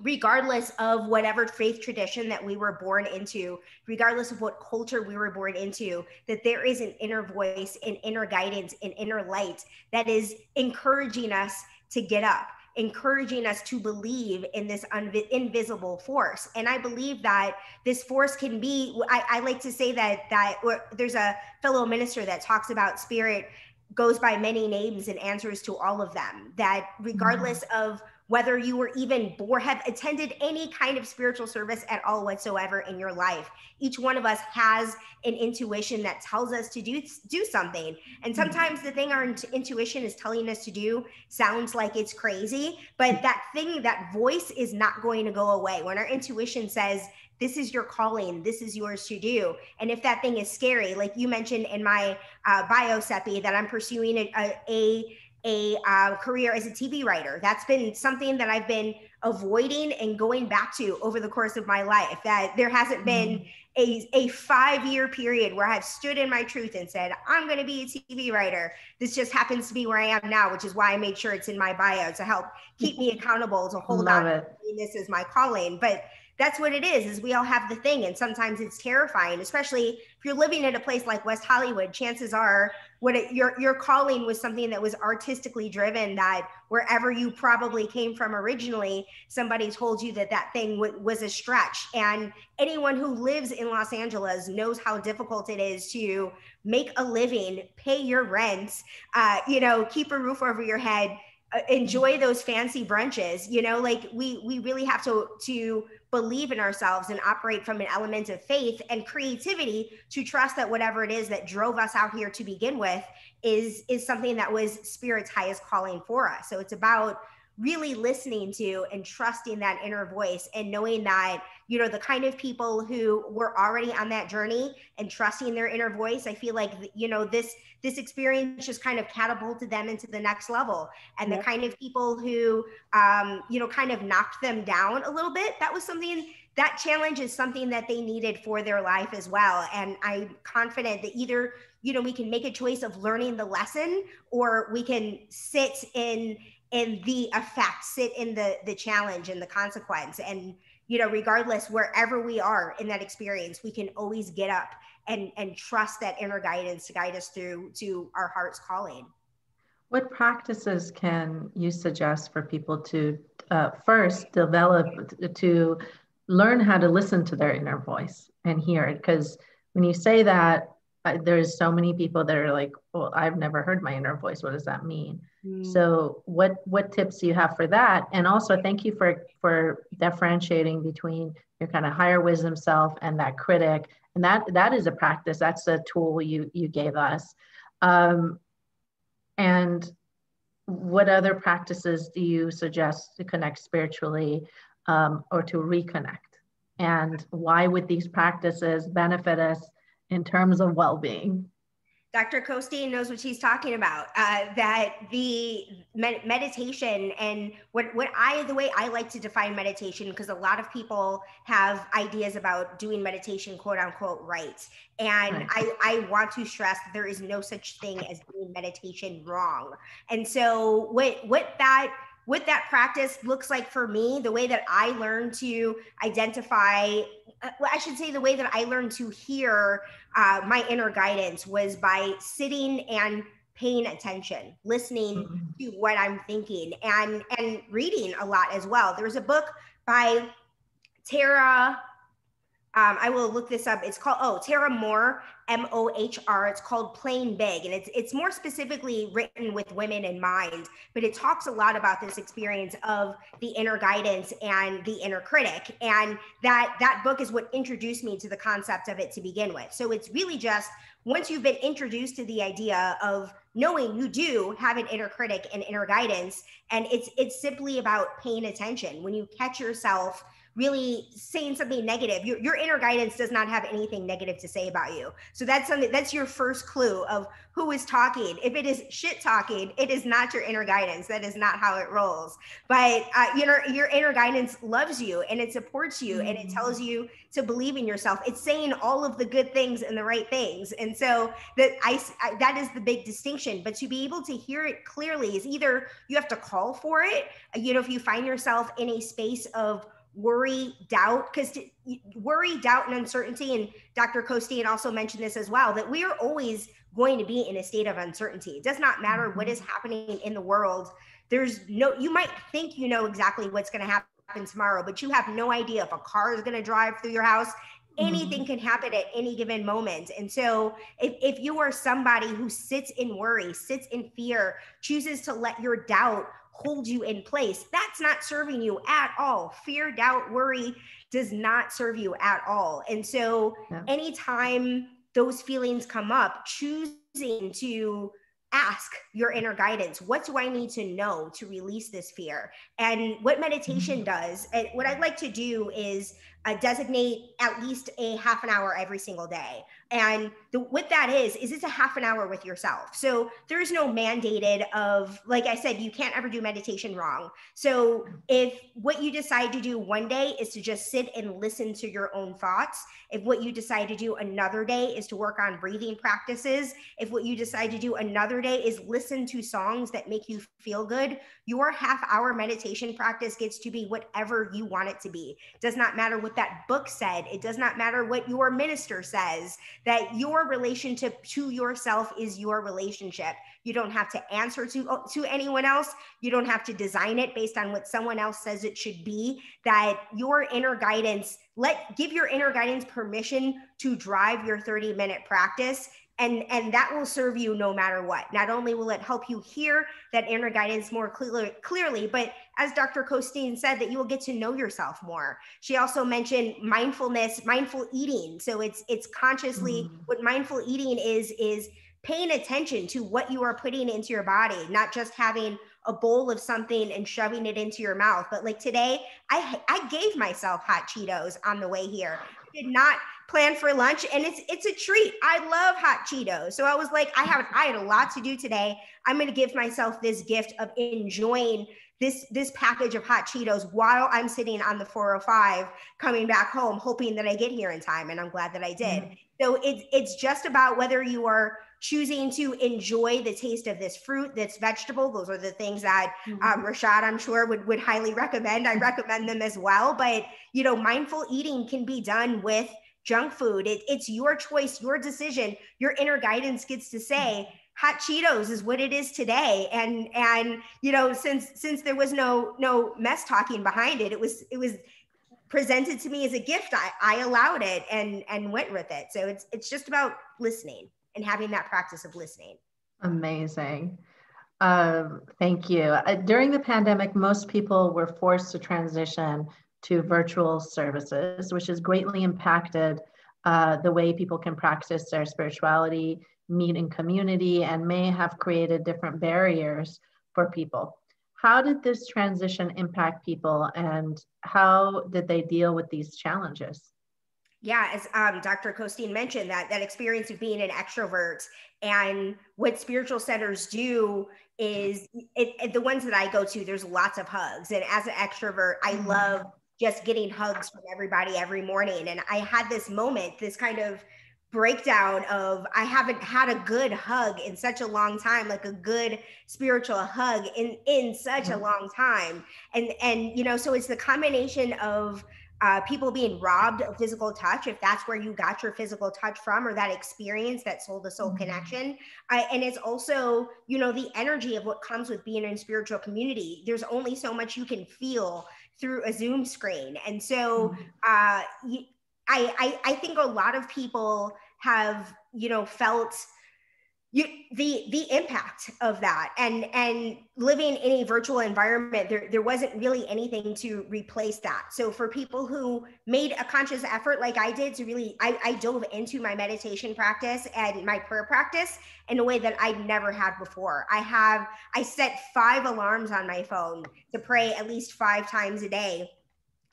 regardless of whatever faith tradition that we were born into, regardless of what culture we were born into, that there is an inner voice, an inner guidance, an inner light that is encouraging us to get up, encouraging us to believe in this unvi- invisible force. And I believe that this force can be, I, I like to say that, that or there's a fellow minister that talks about spirit goes by many names and answers to all of them, that regardless mm-hmm. of whether you were even born, have attended any kind of spiritual service at all whatsoever in your life, each one of us has an intuition that tells us to do, do something. And sometimes the thing our intuition is telling us to do sounds like it's crazy, but that thing, that voice is not going to go away. When our intuition says, this is your calling, this is yours to do. And if that thing is scary, like you mentioned in my uh, bio, Sepi, that I'm pursuing a, a, a a uh, career as a T V writer. That's been something that I've been avoiding and going back to over the course of my life, that there hasn't been a, a five-year period where I've stood in my truth and said, I'm going to be a T V writer. This just happens to be where I am now, which is why I made sure it's in my bio to help keep me accountable, to hold Love on it. To this is my calling. But that's what it is, is we all have the thing. And sometimes it's terrifying, especially if you're living in a place like West Hollywood, chances are what it, your, your calling was something that was artistically driven, that wherever you probably came from originally, somebody told you that that thing w- was a stretch. And anyone who lives in Los Angeles knows how difficult it is to make a living, pay your rent, uh, you know, keep a roof over your head, enjoy those fancy brunches, you know, like we we really have to to believe in ourselves and operate from an element of faith and creativity to trust that whatever it is that drove us out here to begin with is is something that was Spirit's highest calling for us. So it's about really listening to and trusting that inner voice and knowing that, you know, the kind of people who were already on that journey and trusting their inner voice, I feel like, you know, this this experience just kind of catapulted them into the next level. And yeah. the kind of people who, um, you know, kind of knocked them down a little bit, that was something, that challenge is something that they needed for their life as well. And I'm confident that either, you know, we can make a choice of learning the lesson, or we can sit in and the effect, sit in the the challenge and the consequence. And, you know, regardless, wherever we are in that experience, we can always get up and, and trust that inner guidance to guide us through to our heart's calling. What practices can you suggest for people to uh, first develop, to learn how to listen to their inner voice and hear it? Because when you say that, uh, there's so many people that are like, well, I've never heard my inner voice. What does that mean? So what, what tips do you have for that? And also thank you for, for differentiating between your kind of higher wisdom self and that critic. And that, that is a practice. That's a tool you, you gave us. Um, and what other practices do you suggest to connect spiritually um, or to reconnect? And why would these practices benefit us in terms of well-being? Doctor Costine knows what she's talking about, uh, that the med meditation and what, what I, the way I like to define meditation, because a lot of people have ideas about doing meditation, quote unquote, right. And right. I, I want to stress that there is no such thing as doing meditation wrong. And so what, what that, what that practice looks like for me, the way that I learned to identify, well, I should say the way that I learned to hear uh, my inner guidance was by sitting and paying attention, listening to what I'm thinking, and, and reading a lot as well. There's a book by Tara, um, I will look this up. It's called, oh, Tara Mohr, M O H R. It's called Playing Big. And it's, it's more specifically written with women in mind, but it talks a lot about this experience of the inner guidance and the inner critic. And that, that book is what introduced me to the concept of it to begin with. So it's really just once you've been introduced to the idea of knowing you do have an inner critic and inner guidance, and it's, it's simply about paying attention. When you catch yourself really saying something negative, your, your inner guidance does not have anything negative to say about you. So that's something, that's your first clue of who is talking. If it is shit talking, it is not your inner guidance. That is not how it rolls. But uh, you know, your inner guidance loves you and it supports you, mm-hmm. and it tells you to believe in yourself. It's saying all of the good things and the right things. And so that I, I that is the big distinction. But to be able to hear it clearly is either you have to call for it. You know, if you find yourself in a space of worry, doubt, because worry, doubt, and uncertainty, and Doctor Costine also mentioned this as well, that we are always going to be in a state of uncertainty. It does not matter what is happening in the world. There's no, you might think you know exactly what's going to happen tomorrow, but you have no idea if a car is going to drive through your house. Anything can happen at any given moment. And so if, if you are somebody who sits in worry, sits in fear, chooses to let your doubt hold you in place, that's not serving you at all. Fear, doubt, worry does not serve you at all. And so yeah. anytime those feelings come up, choosing to ask your inner guidance, what do I need to know to release this fear? And what meditation does, and what I'd like to do is uh, designate at least a half an hour every single day. And the, what that is, is it's a half an hour with yourself. So there is no mandated of, like I said, you can't ever do meditation wrong. So if what you decide to do one day is to just sit and listen to your own thoughts, if what you decide to do another day is to work on breathing practices, if what you decide to do another day is listen to songs that make you feel good, your half hour meditation practice gets to be whatever you want it to be. It does not matter what that book said. It does not matter what your minister says, that your relationship to yourself is your relationship. You don't have to answer to, to anyone else. You don't have to design it based on what someone else says it should be, that your inner guidance, let give your inner guidance permission to drive your thirty minute practice. And, and that will serve you no matter what. Not only will it help you hear that inner guidance more clearly, clearly, but as Doctor Costine said, that you will get to know yourself more. She also mentioned mindfulness, mindful eating. So it's it's consciously, mm. what mindful eating is, is paying attention to what you are putting into your body, not just having a bowl of something and shoving it into your mouth. But like today, I I gave myself hot Cheetos on the way here. I did not plan for lunch, and it's it's a treat. I love hot Cheetos. So I was like, I have I had a lot to do today. I'm going to give myself this gift of enjoying this this package of hot Cheetos while I'm sitting on the four oh five coming back home, hoping that I get here in time. And I'm glad that I did. Mm-hmm. So it's it's just about whether you are choosing to enjoy the taste of this fruit, this vegetable. Those are the things that um, Rashad, I'm sure, would, would highly recommend. I recommend them as well. But, you know, mindful eating can be done with junk food. It, it's your choice, your decision. Your inner guidance gets to say, hot Cheetos is what it is today. And, and you know, since since there was no no mess talking behind it, it was it was presented to me as a gift. I, I allowed it and, and went with it. So it's it's just about listening and having that practice of listening. Amazing. Um, thank you. Uh, during the pandemic, most people were forced to transition to virtual services, which has greatly impacted uh, the way people can practice their spirituality, meet in community, and may have created different barriers for people. How did this transition impact people, and how did they deal with these challenges? Yeah, as um, Doctor Costine mentioned, that that experience of being an extrovert, and what spiritual centers do is it, it, the ones that I go to, there's lots of hugs. And as an extrovert, I love just getting hugs from everybody every morning. And I had this moment, this kind of breakdown of, I haven't had a good hug in such a long time, like a good spiritual hug in, in such a long time. And, and, you know, so it's the combination of Uh, people being robbed of physical touch, if that's where you got your physical touch from, or that experience, that soul-to-soul mm-hmm. connection. Uh, and it's also, you know, the energy of what comes with being in spiritual community. There's only so much you can feel through a Zoom screen. And so uh, I, I, I think a lot of people have, you know, felt You, the the impact of that, and and living in a virtual environment, there there wasn't really anything to replace that. So for people who made a conscious effort, like I did, to really, I, I dove into my meditation practice and my prayer practice in a way that I'd never had before. I have I set five alarms on my phone to pray at least five times a day,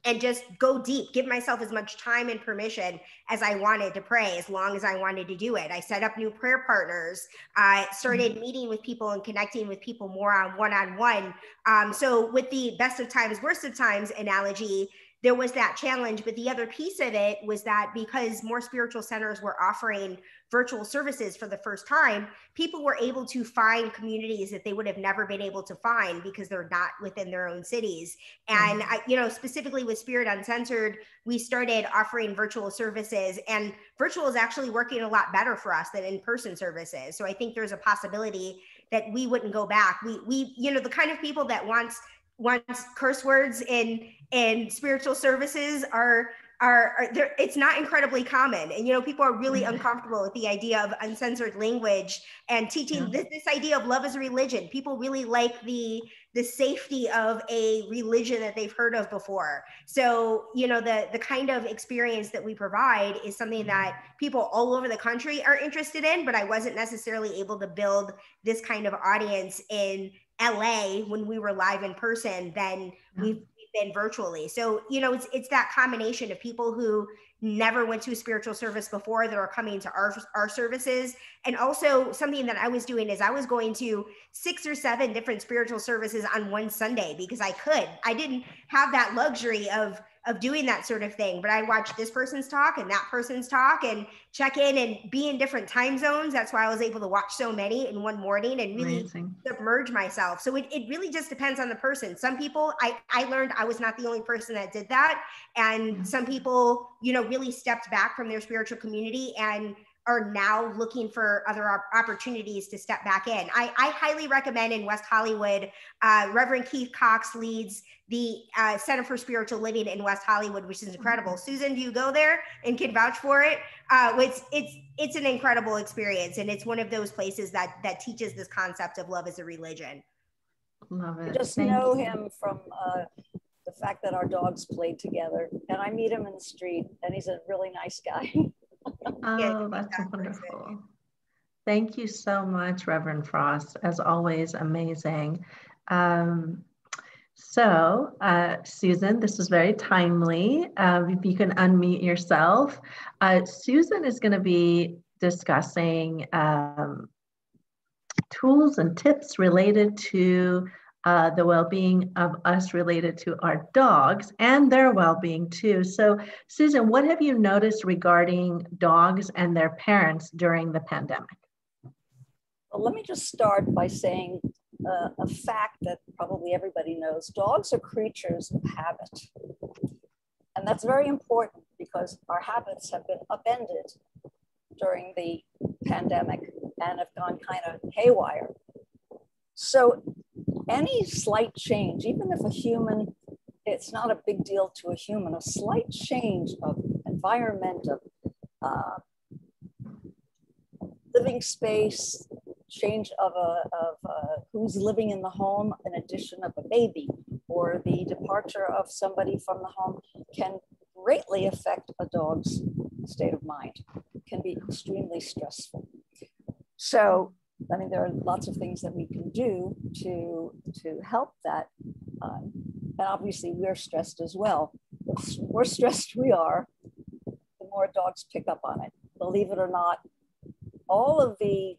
and just go deep, give myself as much time and permission as I wanted to pray, as long as I wanted to do it. I set up new prayer partners. I uh, started mm-hmm. meeting with people and connecting with people more on one-on-one. Um, so with the best of times, worst of times analogy, there was that challenge. But the other piece of it was that because more spiritual centers were offering virtual services for the first time, people were able to find communities that they would have never been able to find because they're not within their own cities. And, mm-hmm. I, you know, specifically with Spirit Uncensored, we started offering virtual services, and virtual is actually working a lot better for us than in-person services. So I think there's a possibility that we wouldn't go back. We, we you know, the kind of people that wants Once curse words in in spiritual services are are, are there, it's not incredibly common, and you know people are really mm-hmm. uncomfortable with the idea of uncensored language and teaching yeah. this, this idea of love as a religion. People really like the the safety of a religion that they've heard of before. So you know the the kind of experience that we provide is something that people all over the country are interested in. But I wasn't necessarily able to build this kind of audience in L A when we were live in person than we've been virtually. So, you know, it's it's that combination of people who never went to a spiritual service before that are coming to our, our services. And also something that I was doing is I was going to six or seven different spiritual services on one Sunday because I could. I didn't have that luxury of of doing that sort of thing, but I watched this person's talk and that person's talk and check in and be in different time zones. That's why I was able to watch so many in one morning and really Amazing. submerge myself. So it, it really just depends on the person. Some people, I, I learned I was not the only person that did that. And yeah. some people, you know, really stepped back from their spiritual community and are now looking for other opportunities to step back in. I, I highly recommend in West Hollywood, uh, Reverend Keith Cox leads the uh, Center for Spiritual Living in West Hollywood, which is incredible. Susan, do you go there and can vouch for it? Uh, it's, it's, it's an incredible experience. And it's one of those places that, that teaches this concept of love as a religion. Love it. I just Thank know you. him from uh, the fact that our dogs played together, and I meet him in the street, and he's a really nice guy. Oh, that's wonderful. Thank you so much, Reverend Frost. As always, amazing. Um, so, uh, Susan, this is very timely. Uh, if you can unmute yourself. Uh, Susan is going to be discussing um, tools and tips related to uh, the well-being of us related to our dogs and their well-being too. So Susan, what have you noticed regarding dogs and their parents during the pandemic? Well, let me just start by saying uh, a fact that probably everybody knows. Dogs are creatures of habit. And that's very important because our habits have been upended during the pandemic and have gone kind of haywire. So any slight change, even if a human, it's not a big deal to a human, a slight change of environment, of uh, living space, change of, a, of a, who's living in the home, an addition of a baby, or the departure of somebody from the home can greatly affect a dog's state of mind. It can be extremely stressful. So, I mean, there are lots of things that we can do to, to help that. Um, and obviously we're stressed as well. The more stressed we are, the more dogs pick up on it. Believe it or not, all of the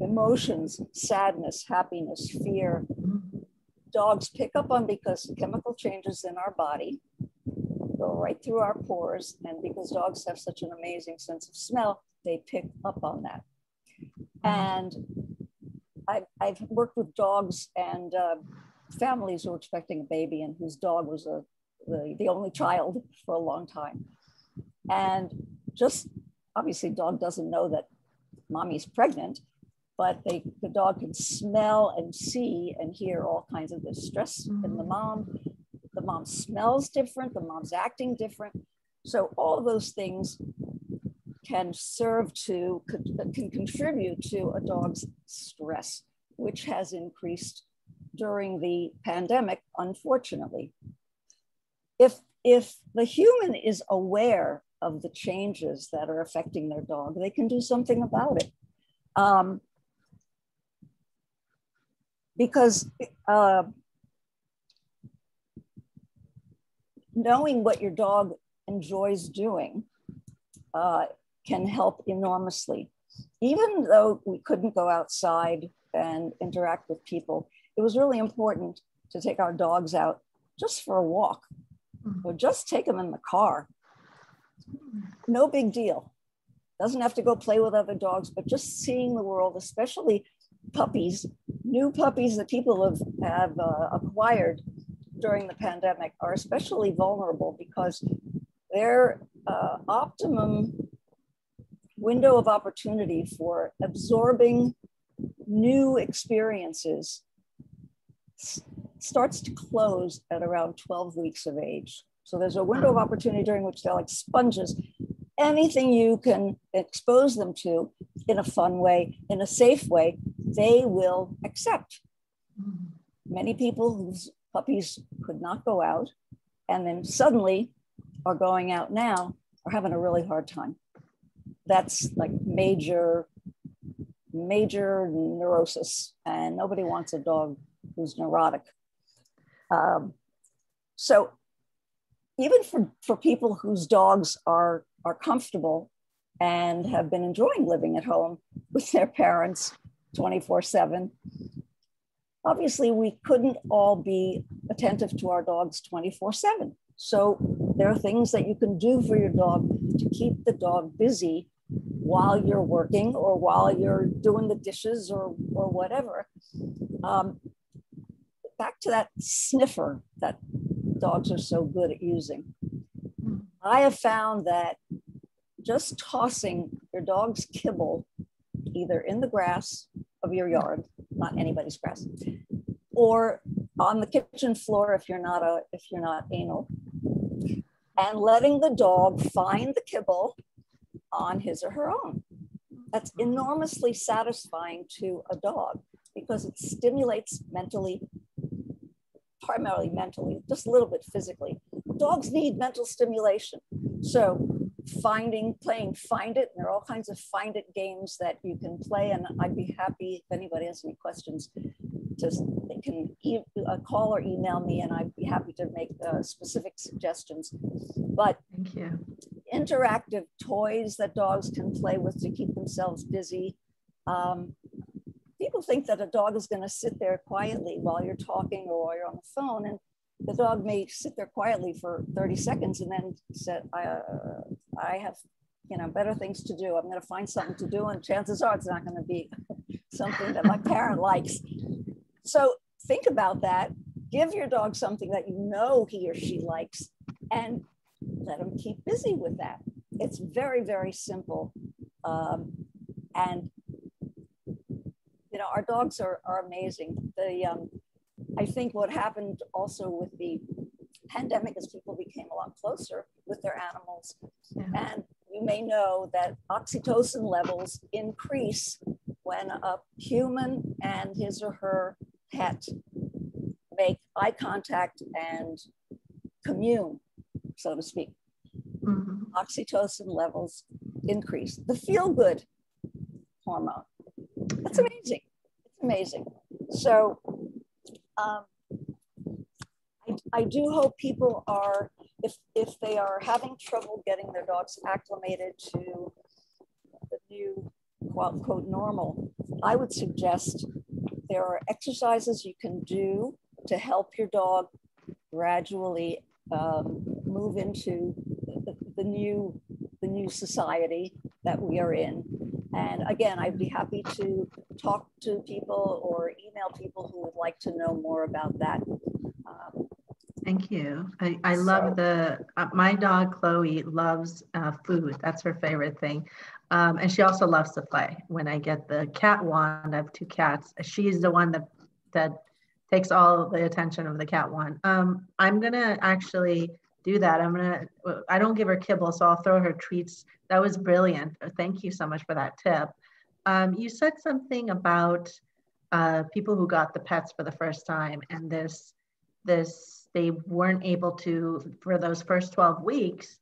emotions, sadness, happiness, fear, dogs pick up on because chemical changes in our body go right through our pores. And because dogs have such an amazing sense of smell, they pick up on that. And I've, I've worked with dogs and uh, families who were expecting a baby and whose dog was a, the, the only child for a long time. And just obviously dog doesn't know that mommy's pregnant, but they, the dog can smell and see and hear all kinds of the stress mm-hmm. in the mom. The mom smells different, the mom's acting different. So all of those things can serve to, can contribute to a dog's stress, which has increased during the pandemic, unfortunately. If, if the human is aware of the changes that are affecting their dog, they can do something about it. Um, because uh, knowing what your dog enjoys doing uh, can help enormously. Even though we couldn't go outside and interact with people, it was really important to take our dogs out just for a walk, or just take them in the car. No big deal. Doesn't have to go play with other dogs, but just seeing the world, especially puppies, new puppies that people have, have uh, acquired during the pandemic are especially vulnerable because their uh, optimum window of opportunity for absorbing new experiences starts to close at around twelve weeks of age. So there's a window of opportunity during which they're like sponges. Anything you can expose them to in a fun way, in a safe way, they will accept. Many people whose puppies could not go out and then suddenly are going out now are having a really hard time. That's like major, major neurosis, and nobody wants a dog who's neurotic. Um, so even for, for people whose dogs are, are comfortable and have been enjoying living at home with their parents twenty-four seven, obviously we couldn't all be attentive to our dogs twenty-four seven. So there are things that you can do for your dog to keep the dog busy while you're working or while you're doing the dishes or, or whatever. Um, back to that sniffer that dogs are so good at using. I have found that just tossing your dog's kibble either in the grass of your yard, not anybody's grass, or on the kitchen floor if you're not a if you're not anal, and letting the dog find the kibble on his or her own. That's enormously satisfying to a dog because it stimulates mentally, primarily mentally, just a little bit physically. Dogs need mental stimulation. So finding, playing find it, and there are all kinds of find it games that you can play. And I'd be happy if anybody has any questions, just they can e uh, call or email me, and I'd be happy to make uh, specific suggestions. But thank you. Interactive toys that dogs can play with to keep themselves busy. Um, people think that a dog is going to sit there quietly while you're talking or while you're on the phone, and the dog may sit there quietly for thirty seconds and then say, I, uh, I have, you know, better things to do. I'm going to find something to do, and chances are it's not going to be something that my parent likes. So think about that. Give your dog something that you know he or she likes and let them keep busy with that. It's very, very simple. Um, and, you know, our dogs are, are amazing. The, um, I think what happened also with the pandemic is people became a lot closer with their animals. Yeah. And you may know that oxytocin levels increase when a human and his or her pet make eye contact and commune, so to speak. Mm-hmm. Oxytocin levels increase. The feel-good hormone. That's amazing. It's amazing. So um, I, I do hope people are, if, if they are having trouble getting their dogs acclimated to the new quote unquote normal, I would suggest there are exercises you can do to help your dog gradually um, move into the, the new the new society that we are in. And again, I'd be happy to talk to people or email people who would like to know more about that. Um, Thank you. I, I love so. the, uh, my dog Chloe loves uh, food. That's her favorite thing. Um, and she also loves to play. When I get the cat wand, I have two cats. She's the one that, that takes all the attention of the cat wand. Um, I'm gonna actually do that. I'm gonna, I don't give her kibble, so I'll throw her treats. That was brilliant. Thank you so much for that tip. Um, you said something about uh, people who got the pets for the first time, and this, this, they weren't able to, for those first twelve weeks,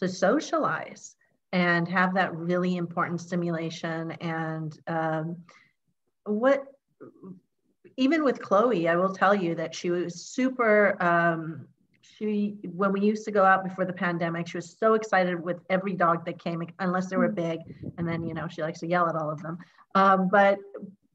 to socialize and have that really important stimulation. And um, what, even with Chloe, I will tell you that she was super, um, she, when we used to go out before the pandemic, she was so excited with every dog that came, unless they were big. And then, you know, she likes to yell at all of them. Um, but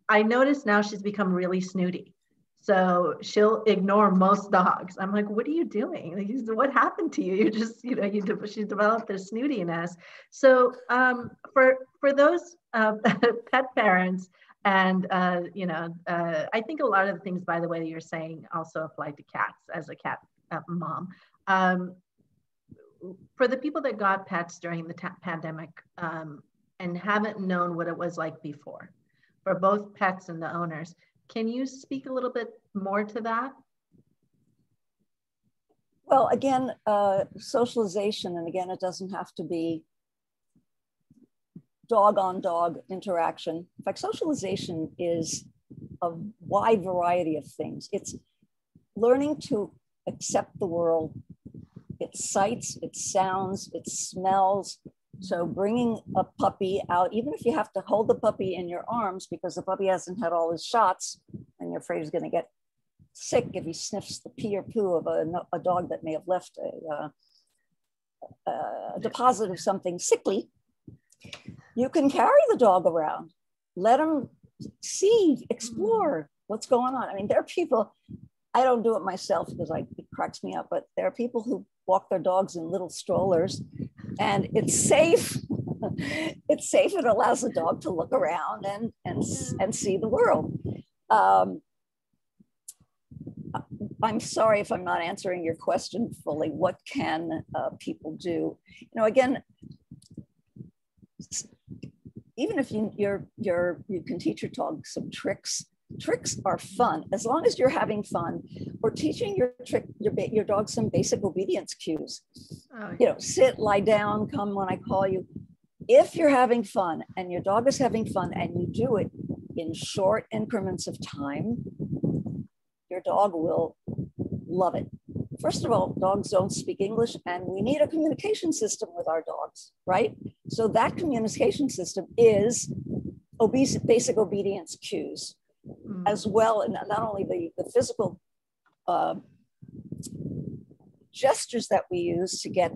I noticed now she's become really snooty. So she'll ignore most dogs. I'm like, what are you doing? What happened to you? You just, you know, you de she's developed this snootiness. So um, for for those uh, pet parents, and uh, you know, uh, I think a lot of the things, by the way, you're saying also apply to cats as a cat uh, mom. Um, for the people that got pets during the pandemic um, and haven't known what it was like before, for both pets and the owners. Can you speak a little bit more to that? Well, again, uh, socialization, and again, it doesn't have to be dog on dog interaction. In fact, socialization is a wide variety of things. It's learning to accept the world, its sights, its sounds, its smells. So bringing a puppy out, even if you have to hold the puppy in your arms because the puppy hasn't had all his shots and you're afraid he's going to get sick if he sniffs the pee or poo of a, a dog that may have left a, uh, a deposit of something sickly, you can carry the dog around. Let him see, explore what's going on. I mean, there are people, I don't do it myself because I, it cracks me up, but there are people who walk their dogs in little strollers. And it's safe. It's safe. It allows the dog to look around and, and, and see the world. Um, I'm sorry if I'm not answering your question fully. What can uh, people do? You know, again, even if you you're you're you can teach your dog some tricks. Tricks are fun as long as you're having fun, or teaching your trick your your dog some basic obedience cues. Oh, yeah. You know, sit, lie down, come when I call you. If you're having fun and your dog is having fun and you do it in short increments of time, your dog will love it. First of all, dogs don't speak English, and we need a communication system with our dogs, right? So that communication system is obese, basic obedience cues, mm-hmm. as well, and not only the, the physical uh, gestures that we use to get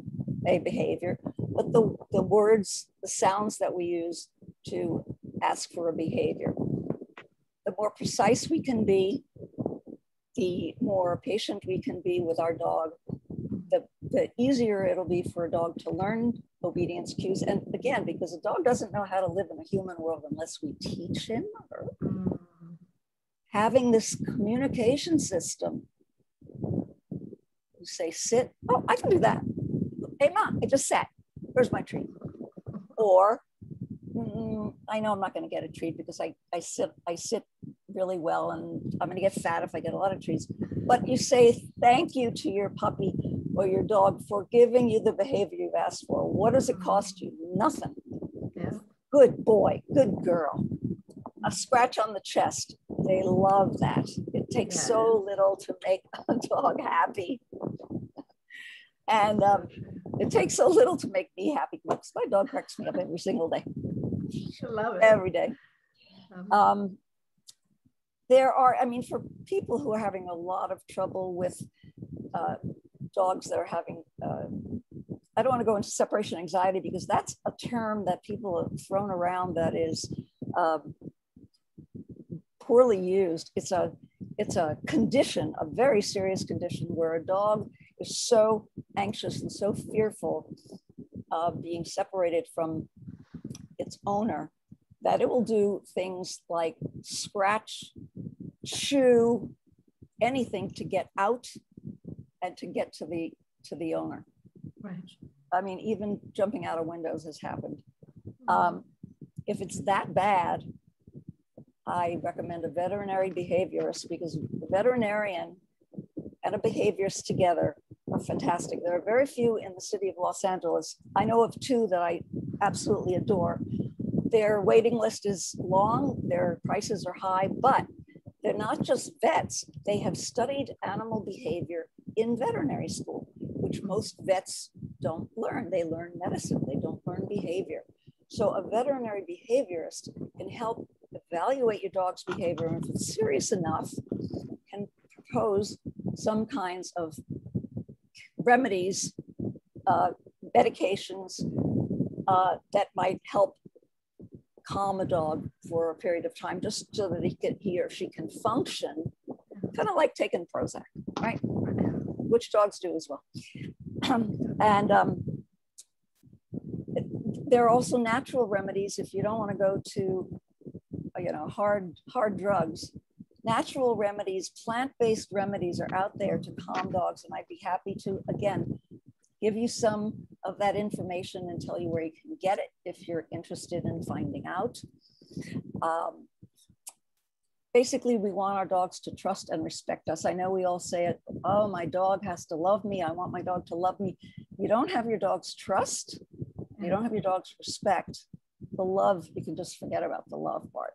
a behavior, but the, the words, the sounds that we use to ask for a behavior. The more precise we can be, the more patient we can be with our dog, the, the easier it'll be for a dog to learn obedience cues. And again, because a dog doesn't know how to live in a human world unless we teach him or her. Having this communication system, you say, sit, oh, I can do that. Hey, mom, I just sat, where's my treat? Or, mm, I know I'm not gonna get a treat because I, I sit, I sit really well, and I'm gonna get fat if I get a lot of treats. But you say thank you to your puppy or your dog for giving you the behavior you've asked for. What does it cost you? Nothing. Yeah. Good boy, good girl. A scratch on the chest. They love that. It takes yeah. so little to make a dog happy. And um, it takes so little to make me happy. Because my dog cracks me up every single day. I love it. Every day. Um, There are, I mean, for people who are having a lot of trouble with uh, dogs that are having, uh, I don't want to go into separation anxiety because that's a term that people have thrown around that is um, poorly used. It's a, it's a condition, a very serious condition where a dog is so anxious and so fearful of being separated from its owner that it will do things like scratch, chew, anything to get out and to get to the to the owner. Right. I mean, even jumping out of windows has happened. Um, if it's that bad, I recommend a veterinary behaviorist, because the veterinarian and a behaviorist together are fantastic. There are very few in the city of Los Angeles. I know of two that I absolutely adore. Their waiting list is long, their prices are high, but they're not just vets. They have studied animal behavior in veterinary school, which most vets don't learn. They learn medicine, they don't learn behavior. So a veterinary behaviorist can help evaluate your dog's behavior, and if it's serious enough, can propose some kinds of remedies, uh, medications uh, that might help calm a dog for a period of time, just so that he, can, he or she can function, kind of like taking Prozac, right? Which dogs do as well. and um, there are also natural remedies if you don't want to go to, you know, hard, hard drugs. Natural remedies, plant-based remedies are out there to calm dogs, and I'd be happy to, again, give you some of that information and tell you where you can get it if you're interested in finding out. Um, basically, we want our dogs to trust and respect us. I know we all say it, oh, my dog has to love me. I want my dog to love me. You don't have your dog's trust. You don't have your dog's respect. The love, you can just forget about the love part,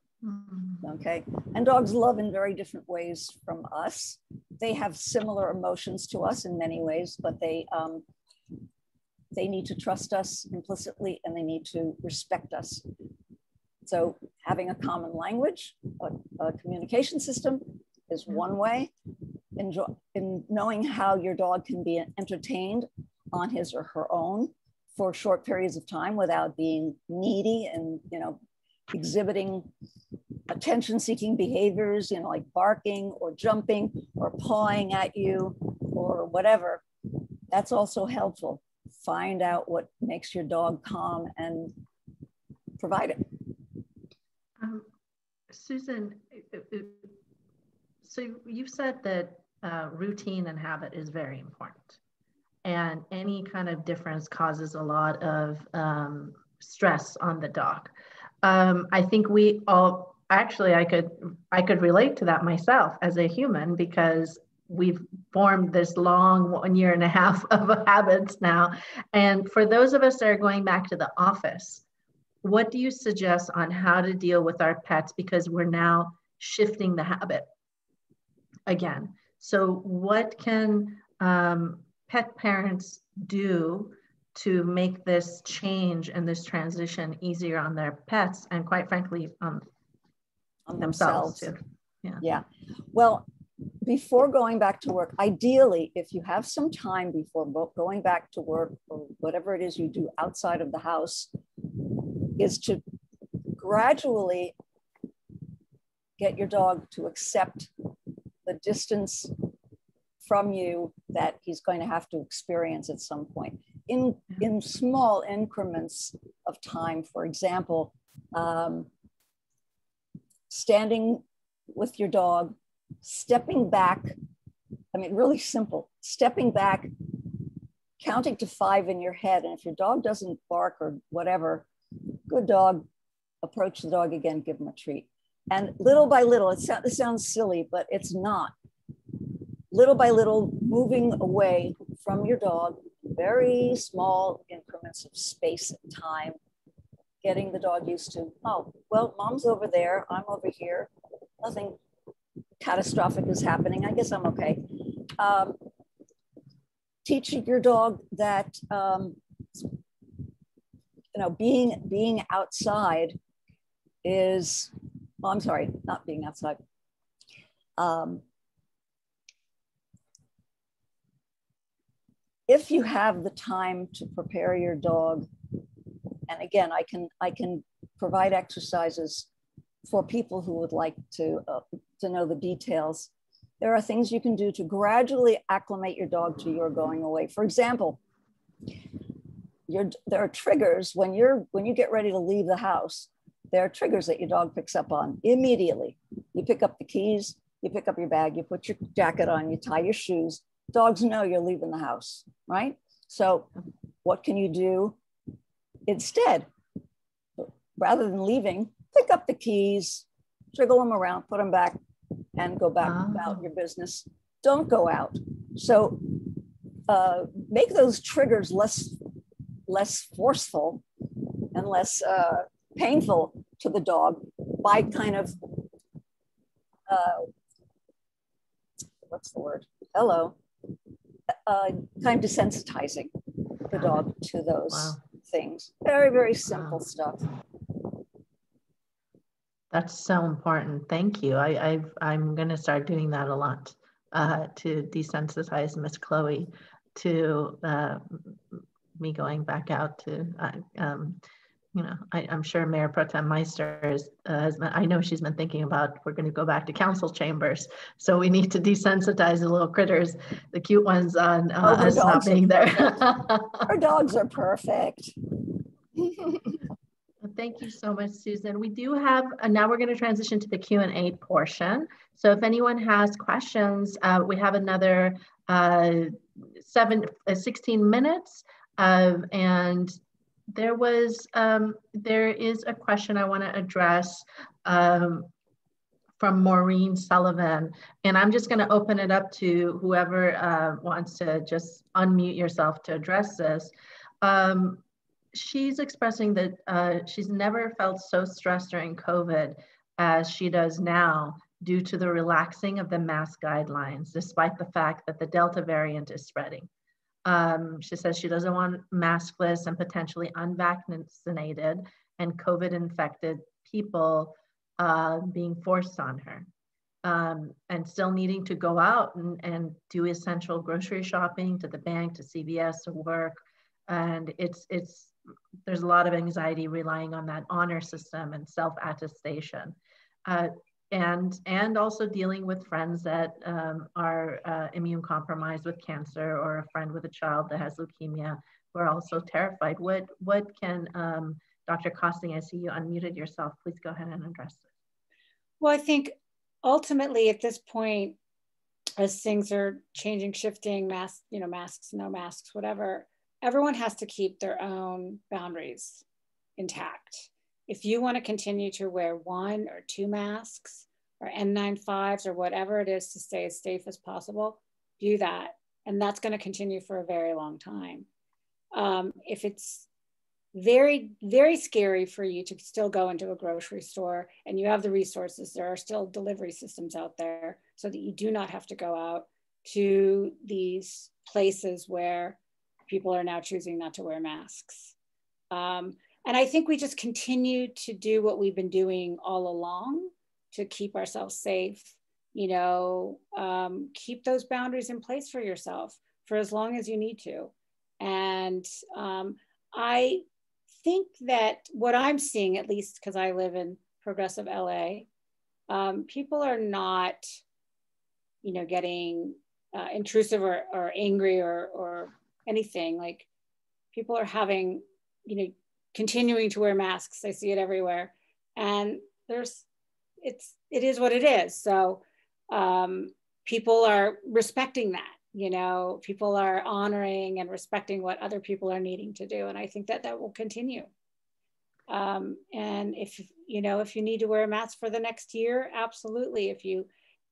okay? And dogs love in very different ways from us. They have similar emotions to us in many ways, but they, um, They need to trust us implicitly, and they need to respect us. So having a common language, a, a communication system is one way. Enjoy, in knowing how your dog can be entertained on his or her own for short periods of time without being needy and, you know, exhibiting attention-seeking behaviors, you know, like barking or jumping or pawing at you or whatever, that's also helpful. Find out what makes your dog calm and provide it. Um, Susan, so you've said that uh, routine and habit is very important, and any kind of difference causes a lot of um, stress on the dog. Um, I think we all, actually, I could, I could relate to that myself as a human, because we've formed this long one year and a half of habits now. And for those of us that are going back to the office, what do you suggest on how to deal with our pets? Because we're now shifting the habit again. So what can um, pet parents do to make this change and this transition easier on their pets, and quite frankly, um, on themselves, themselves too? Yeah. Yeah. Well, before going back to work, ideally, if you have some time before going back to work or whatever it is you do outside of the house, is to gradually get your dog to accept the distance from you that he's going to have to experience at some point in, in small increments of time. For example, um, standing with your dog, stepping back, I mean, really simple, stepping back, counting to five in your head. And if your dog doesn't bark or whatever, good dog, approach the dog again, give him a treat. And little by little, it, so, it sounds silly, but it's not. Little by little, moving away from your dog, very small increments of space and time, getting the dog used to, oh, well, mom's over there, I'm over here, nothing catastrophic is happening, I guess I'm okay. Um, teaching your dog that, um, you know, being, being outside is, well, I'm sorry, not being outside. Um, if you have the time to prepare your dog, and again, I can, I can provide exercises for people who would like to, uh, to know the details. There are things you can do to gradually acclimate your dog to your going away. For example, Your, there are triggers when you're when you get ready to leave the house. There are triggers that your dog picks up on immediately. You pick up the keys, you pick up your bag, you put your jacket on, you tie your shoes. Dogs know you're leaving the house, right? So what can you do instead? Rather than leaving, pick up the keys, jiggle them around, put them back, and go back oh. about your business. Don't go out. So uh, make those triggers less less forceful and less uh, painful to the dog by kind of, uh, what's the word? Hello, uh, kind of desensitizing the dog to those wow. things. Very, very simple wow. stuff. That's so important. Thank you. I, I've, I'm gonna start doing that a lot uh, to desensitize Miss Chloe to uh, me going back out to, uh, um, you know, I, I'm sure Mayor Pro Tem Meister is, uh, has been, I know she's been thinking about, we're going to go back to council chambers. So we need to desensitize the little critters, the cute ones on uh, oh, us not being there. Our dogs are perfect. Thank you so much, Susan. We do have, uh, now we're going to transition to the Q and A portion. So if anyone has questions, uh, we have another uh, seven, uh, sixteen minutes. Uh, and there was, um, there is a question I want to address um, from Maureen Sullivan, and I'm just going to open it up to whoever uh, wants to just unmute yourself to address this. Um, she's expressing that uh, she's never felt so stressed during COVID as she does now, due to the relaxing of the mask guidelines, despite the fact that the Delta variant is spreading. Um, she says she doesn't want maskless and potentially unvaccinated and COVID infected people uh, being forced on her, um, and still needing to go out and, and do essential grocery shopping, to the bank, to C V S, to work. And it's, it's, there's a lot of anxiety relying on that honor system and self-attestation. Uh, And, and also dealing with friends that um, are uh, immune compromised with cancer, or a friend with a child that has leukemia, who are also terrified. What, what can, um, Doctor Costine, I see you unmuted yourself. Please go ahead and address it. Well, I think ultimately at this point, as things are changing, shifting, masks, you know, masks, no masks, whatever, everyone has to keep their own boundaries intact. if you want to continue to wear one or two masks or N ninety-fives or whatever it is to stay as safe as possible, do that. And that's going to continue for a very long time. Um, if it's very, very scary for you to still go into a grocery store and you have the resources, there are still delivery systems out there so that you do not have to go out to these places where people are now choosing not to wear masks. Um, and I think we just continue to do what we've been doing all along to keep ourselves safe, you know, um, keep those boundaries in place for yourself for as long as you need to. And um, I think that what I'm seeing, at least because I live in progressive L A, um, people are not, you know, getting uh, intrusive or, or angry or, or anything. Like, people are having, you know, continuing to wear masks. I see it everywhere. And there's, it's, it is what it is. So um, people are respecting that, you know, people are honoring and respecting what other people are needing to do. And I think that that will continue. Um, and if, you know, if you need to wear a mask for the next year, absolutely. If you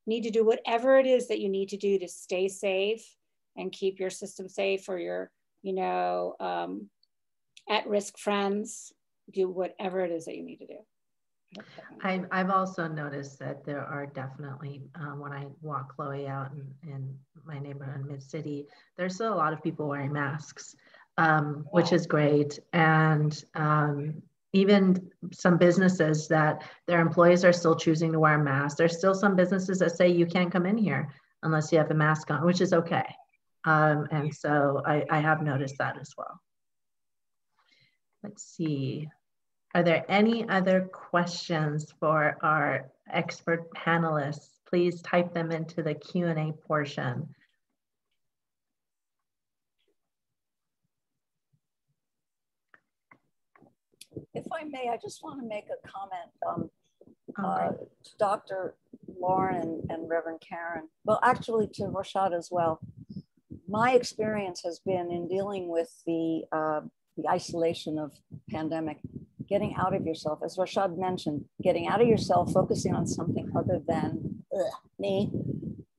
need to do whatever it is that you need to do to stay safe and keep your system safe or your, you know, um, at-risk friends, do whatever it is that you need to do. I've, I've also noticed that there are definitely, um, when I walk Chloe out in, in my neighborhood in Mid-City, there's still a lot of people wearing masks, um, which is great. And um, even some businesses that their employees are still choosing to wear masks. There's still some businesses that say you can't come in here unless you have a mask on, which is okay. Um, and so I, I have noticed that as well. Let's see. Are there any other questions for our expert panelists? Please type them into the Q and A portion. If I may, I just want to make a comment. Um, uh, okay. Doctor Lauren and Reverend Karen, well, actually to Rashad as well. My experience has been in dealing with the, uh, the isolation of pandemic, getting out of yourself, as Rashad mentioned, getting out of yourself, focusing on something other than ugh, me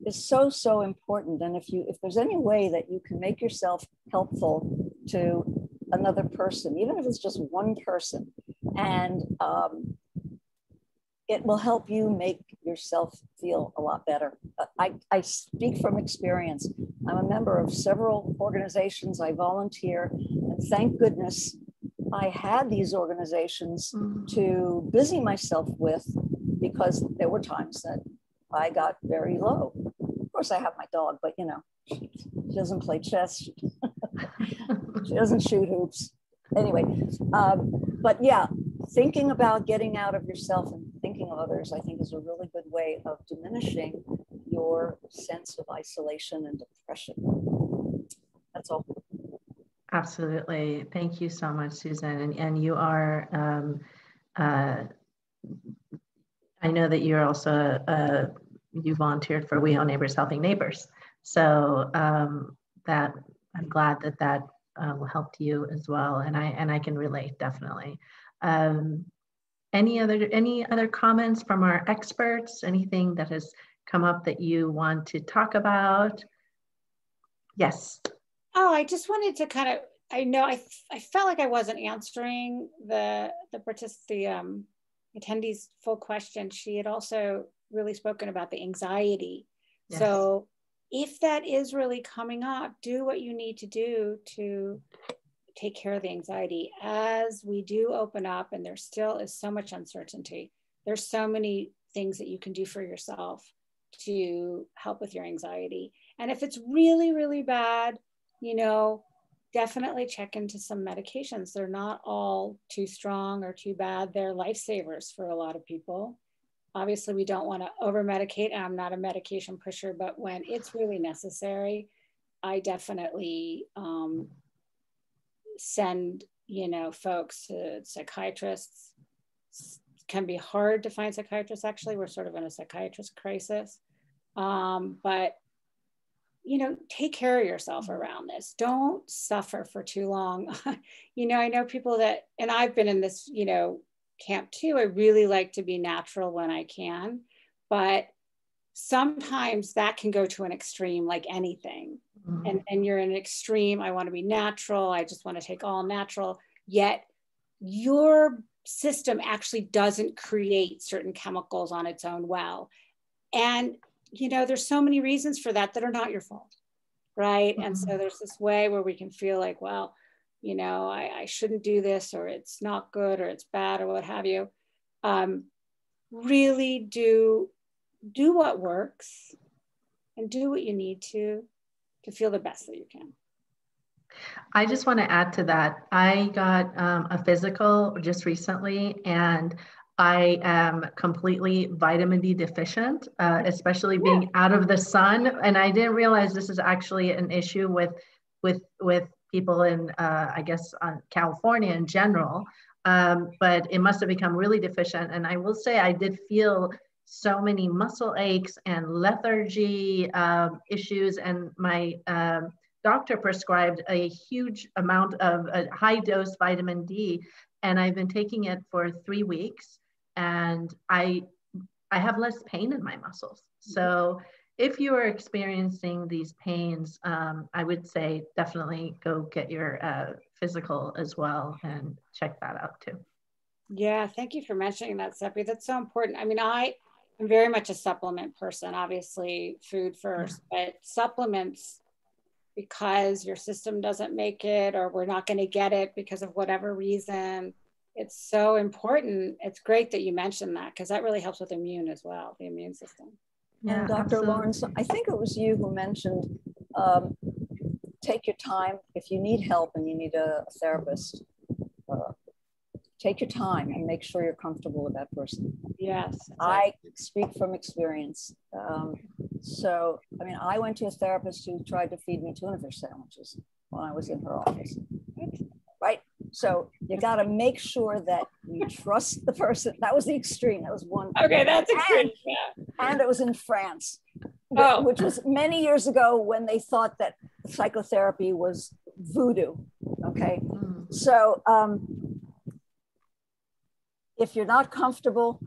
is so, so important. And if you, if there's any way that you can make yourself helpful to another person, even if it's just one person, and um, it will help you make yourself feel a lot better. I, I speak from experience. I'm a member of several organizations. I volunteer, and thank goodness I had these organizations to busy myself with, because there were times that I got very low. Of course, I have my dog, but you know, she doesn't play chess. She doesn't shoot hoops. Anyway, um, but yeah, thinking about getting out of yourself and thinking of others, I think, is a really good way of diminishing your sense of isolation and depression. That's all. Absolutely. Thank you so much, Susan. And, and you are, um, uh, I know that you're also, uh, you volunteered for We Own Neighbors Helping Neighbors. So um, that, I'm glad that that uh, helped you as well. And I, and I can relate, definitely. Um, any other, any other comments from our experts? Anything that has come up that you want to talk about? Yes. Oh, I just wanted to kind of, I know I, I felt like I wasn't answering the the, the um, attendee's full question. She had also really spoken about the anxiety. Yes. So if that is really coming up, do what you need to do to take care of the anxiety. As we do open up, and there still is so much uncertainty, there's so many things that you can do for yourself to help with your anxiety. And if it's really, really bad, you know, definitely check into some medications. They're not all too strong or too bad. They're lifesavers for a lot of people. Obviously, we don't want to over-medicate. I'm not a medication pusher, but when it's really necessary, I definitely um, send, you know, folks to psychiatrists. It can be hard to find psychiatrists, actually. We're sort of in a psychiatrist crisis, um, but you know, take care of yourself around this. Don't suffer for too long. You know, I know people that, and I've been in this, you know, camp too. I really like to be natural when I can, but sometimes that can go to an extreme, like anything. Mm-hmm. And, and you're in an extreme, I want to be natural, I just want to take all natural, yet your system actually doesn't create certain chemicals on its own well. And, you know, there's so many reasons for that that are not your fault, right? Mm-hmm. And so there's this way where we can feel like, well, you know, I, I shouldn't do this, or it's not good, or it's bad, or what have you. Um, really do, do what works and do what you need to, to feel the best that you can. I just want to add to that. I got um, a physical just recently, and I am completely vitamin D deficient, uh, especially being yeah. out of the sun. And I didn't realize this is actually an issue with, with, with people in, uh, I guess, uh, California in general, um, but it must have become really deficient. And I will say I did feel so many muscle aches and lethargy um, issues, and my um, doctor prescribed a huge amount of a high dose vitamin D, and I've been taking it for three weeks, and I, I have less pain in my muscles. So if you are experiencing these pains, um, I would say definitely go get your uh, physical as well and check that out too. Yeah, thank you for mentioning that, Sepi. That's so important. I mean, I am very much a supplement person, obviously food first, yeah. but supplements, because your system doesn't make it, or we're not going to get it because of whatever reason. It's so important. It's great that you mentioned that, because that really helps with immune as well, the immune system. Yeah, and Doctor Absolutely. Lawrence, I think it was you who mentioned, um, take your time. If you need help and you need a therapist, uh, take your time and make sure you're comfortable with that person. Yes. Exactly. I speak from experience. Um, So, I mean, I went to a therapist who tried to feed me tuna fish sandwiches when I was in her office, right? So you got to make sure that you trust the person. That was the extreme. That was one. Okay, that's extreme. And, yeah. and it was in France, oh. which was many years ago when they thought that psychotherapy was voodoo, okay? Mm. So um, if you're not comfortable,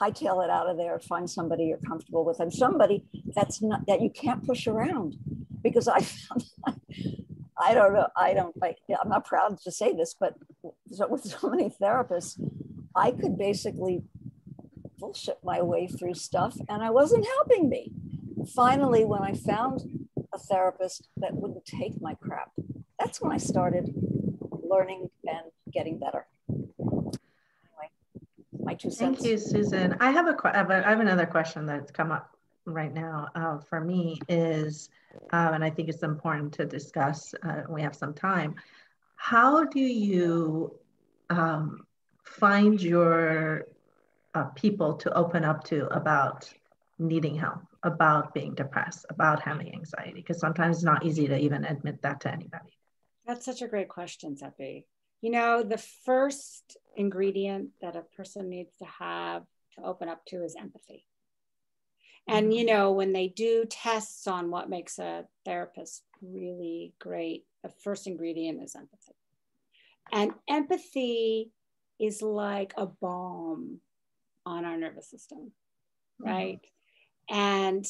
hightail it out of there, find somebody you're comfortable with, and somebody that's not, that you can't push around, because I found, I don't know, I don't, I, I'm not proud to say this, but with so many therapists, I could basically bullshit my way through stuff, and I wasn't helping me. Finally, when I found a therapist that wouldn't take my crap, that's when I started learning and getting better. Thank you, Susan. I have a, I have, a, I have another question that's come up right now uh, for me is, uh, and I think it's important to discuss, uh, we have some time. How do you um, find your uh, people to open up to about needing help, about being depressed, about having anxiety? Because sometimes it's not easy to even admit that to anybody. That's such a great question, Sepi. You know, the first ingredient that a person needs to have to open up to is empathy. And, you know, when they do tests on what makes a therapist really great, the first ingredient is empathy. And empathy is like a balm on our nervous system, right? Mm-hmm. And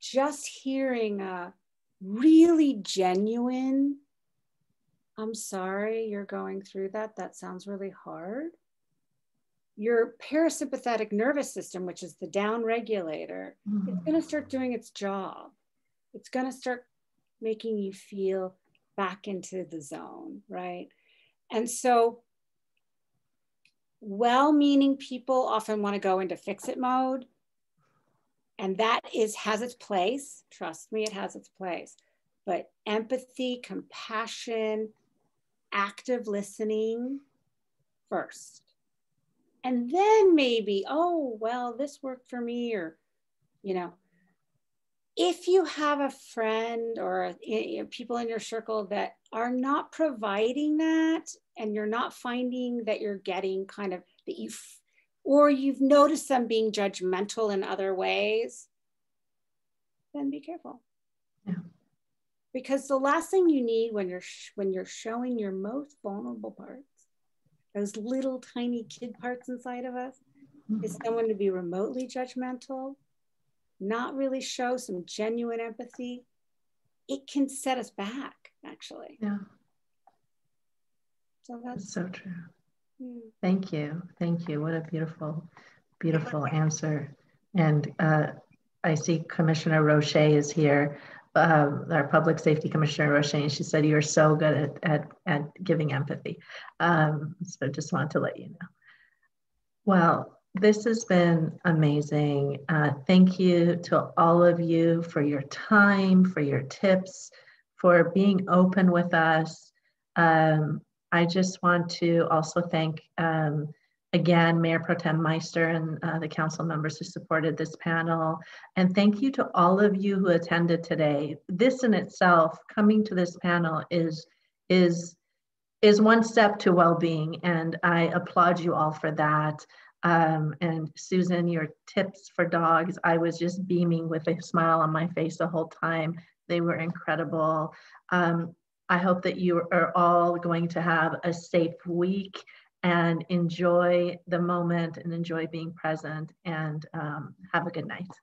just hearing a really genuine, I'm sorry you're going through that. That sounds really hard. Your parasympathetic nervous system, which is the down regulator, mm-hmm. it's going to start doing its job. It's going to start making you feel back into the zone, right? And so well-meaning people often want to go into fix-it mode. And that is has its place. Trust me, it has its place. But empathy, compassion, active listening first. And then maybe, oh, well, this worked for me, or, you know, if you have a friend or you know, people in your circle that are not providing that, and you're not finding that you're getting kind of that you, or you've noticed them being judgmental in other ways, then be careful. Yeah. Because the last thing you need when you're, sh when you're showing your most vulnerable parts those little tiny kid parts inside of us, is someone to be remotely judgmental, not really show some genuine empathy, it can set us back, actually. Yeah. So that's, that's so true. Yeah. Thank you. Thank you. What a beautiful, beautiful answer. And uh, I see Commissioner Roche is here, uh, our Public Safety Commissioner Roche, and she said, you're so good at, at, at giving empathy. Um, so just want to let you know. Well, this has been amazing. Uh, thank you to all of you for your time, for your tips, for being open with us. Um, I just want to also thank, um, again, Mayor Pro Tem Meister and uh, the council members who supported this panel. And thank you to all of you who attended today. This in itself, coming to this panel is, is, is one step to well-being, and I applaud you all for that. Um, and Susan, your tips for dogs, I was just beaming with a smile on my face the whole time. They were incredible. Um, I hope that you are all going to have a safe week and enjoy the moment and enjoy being present, and um, have a good night.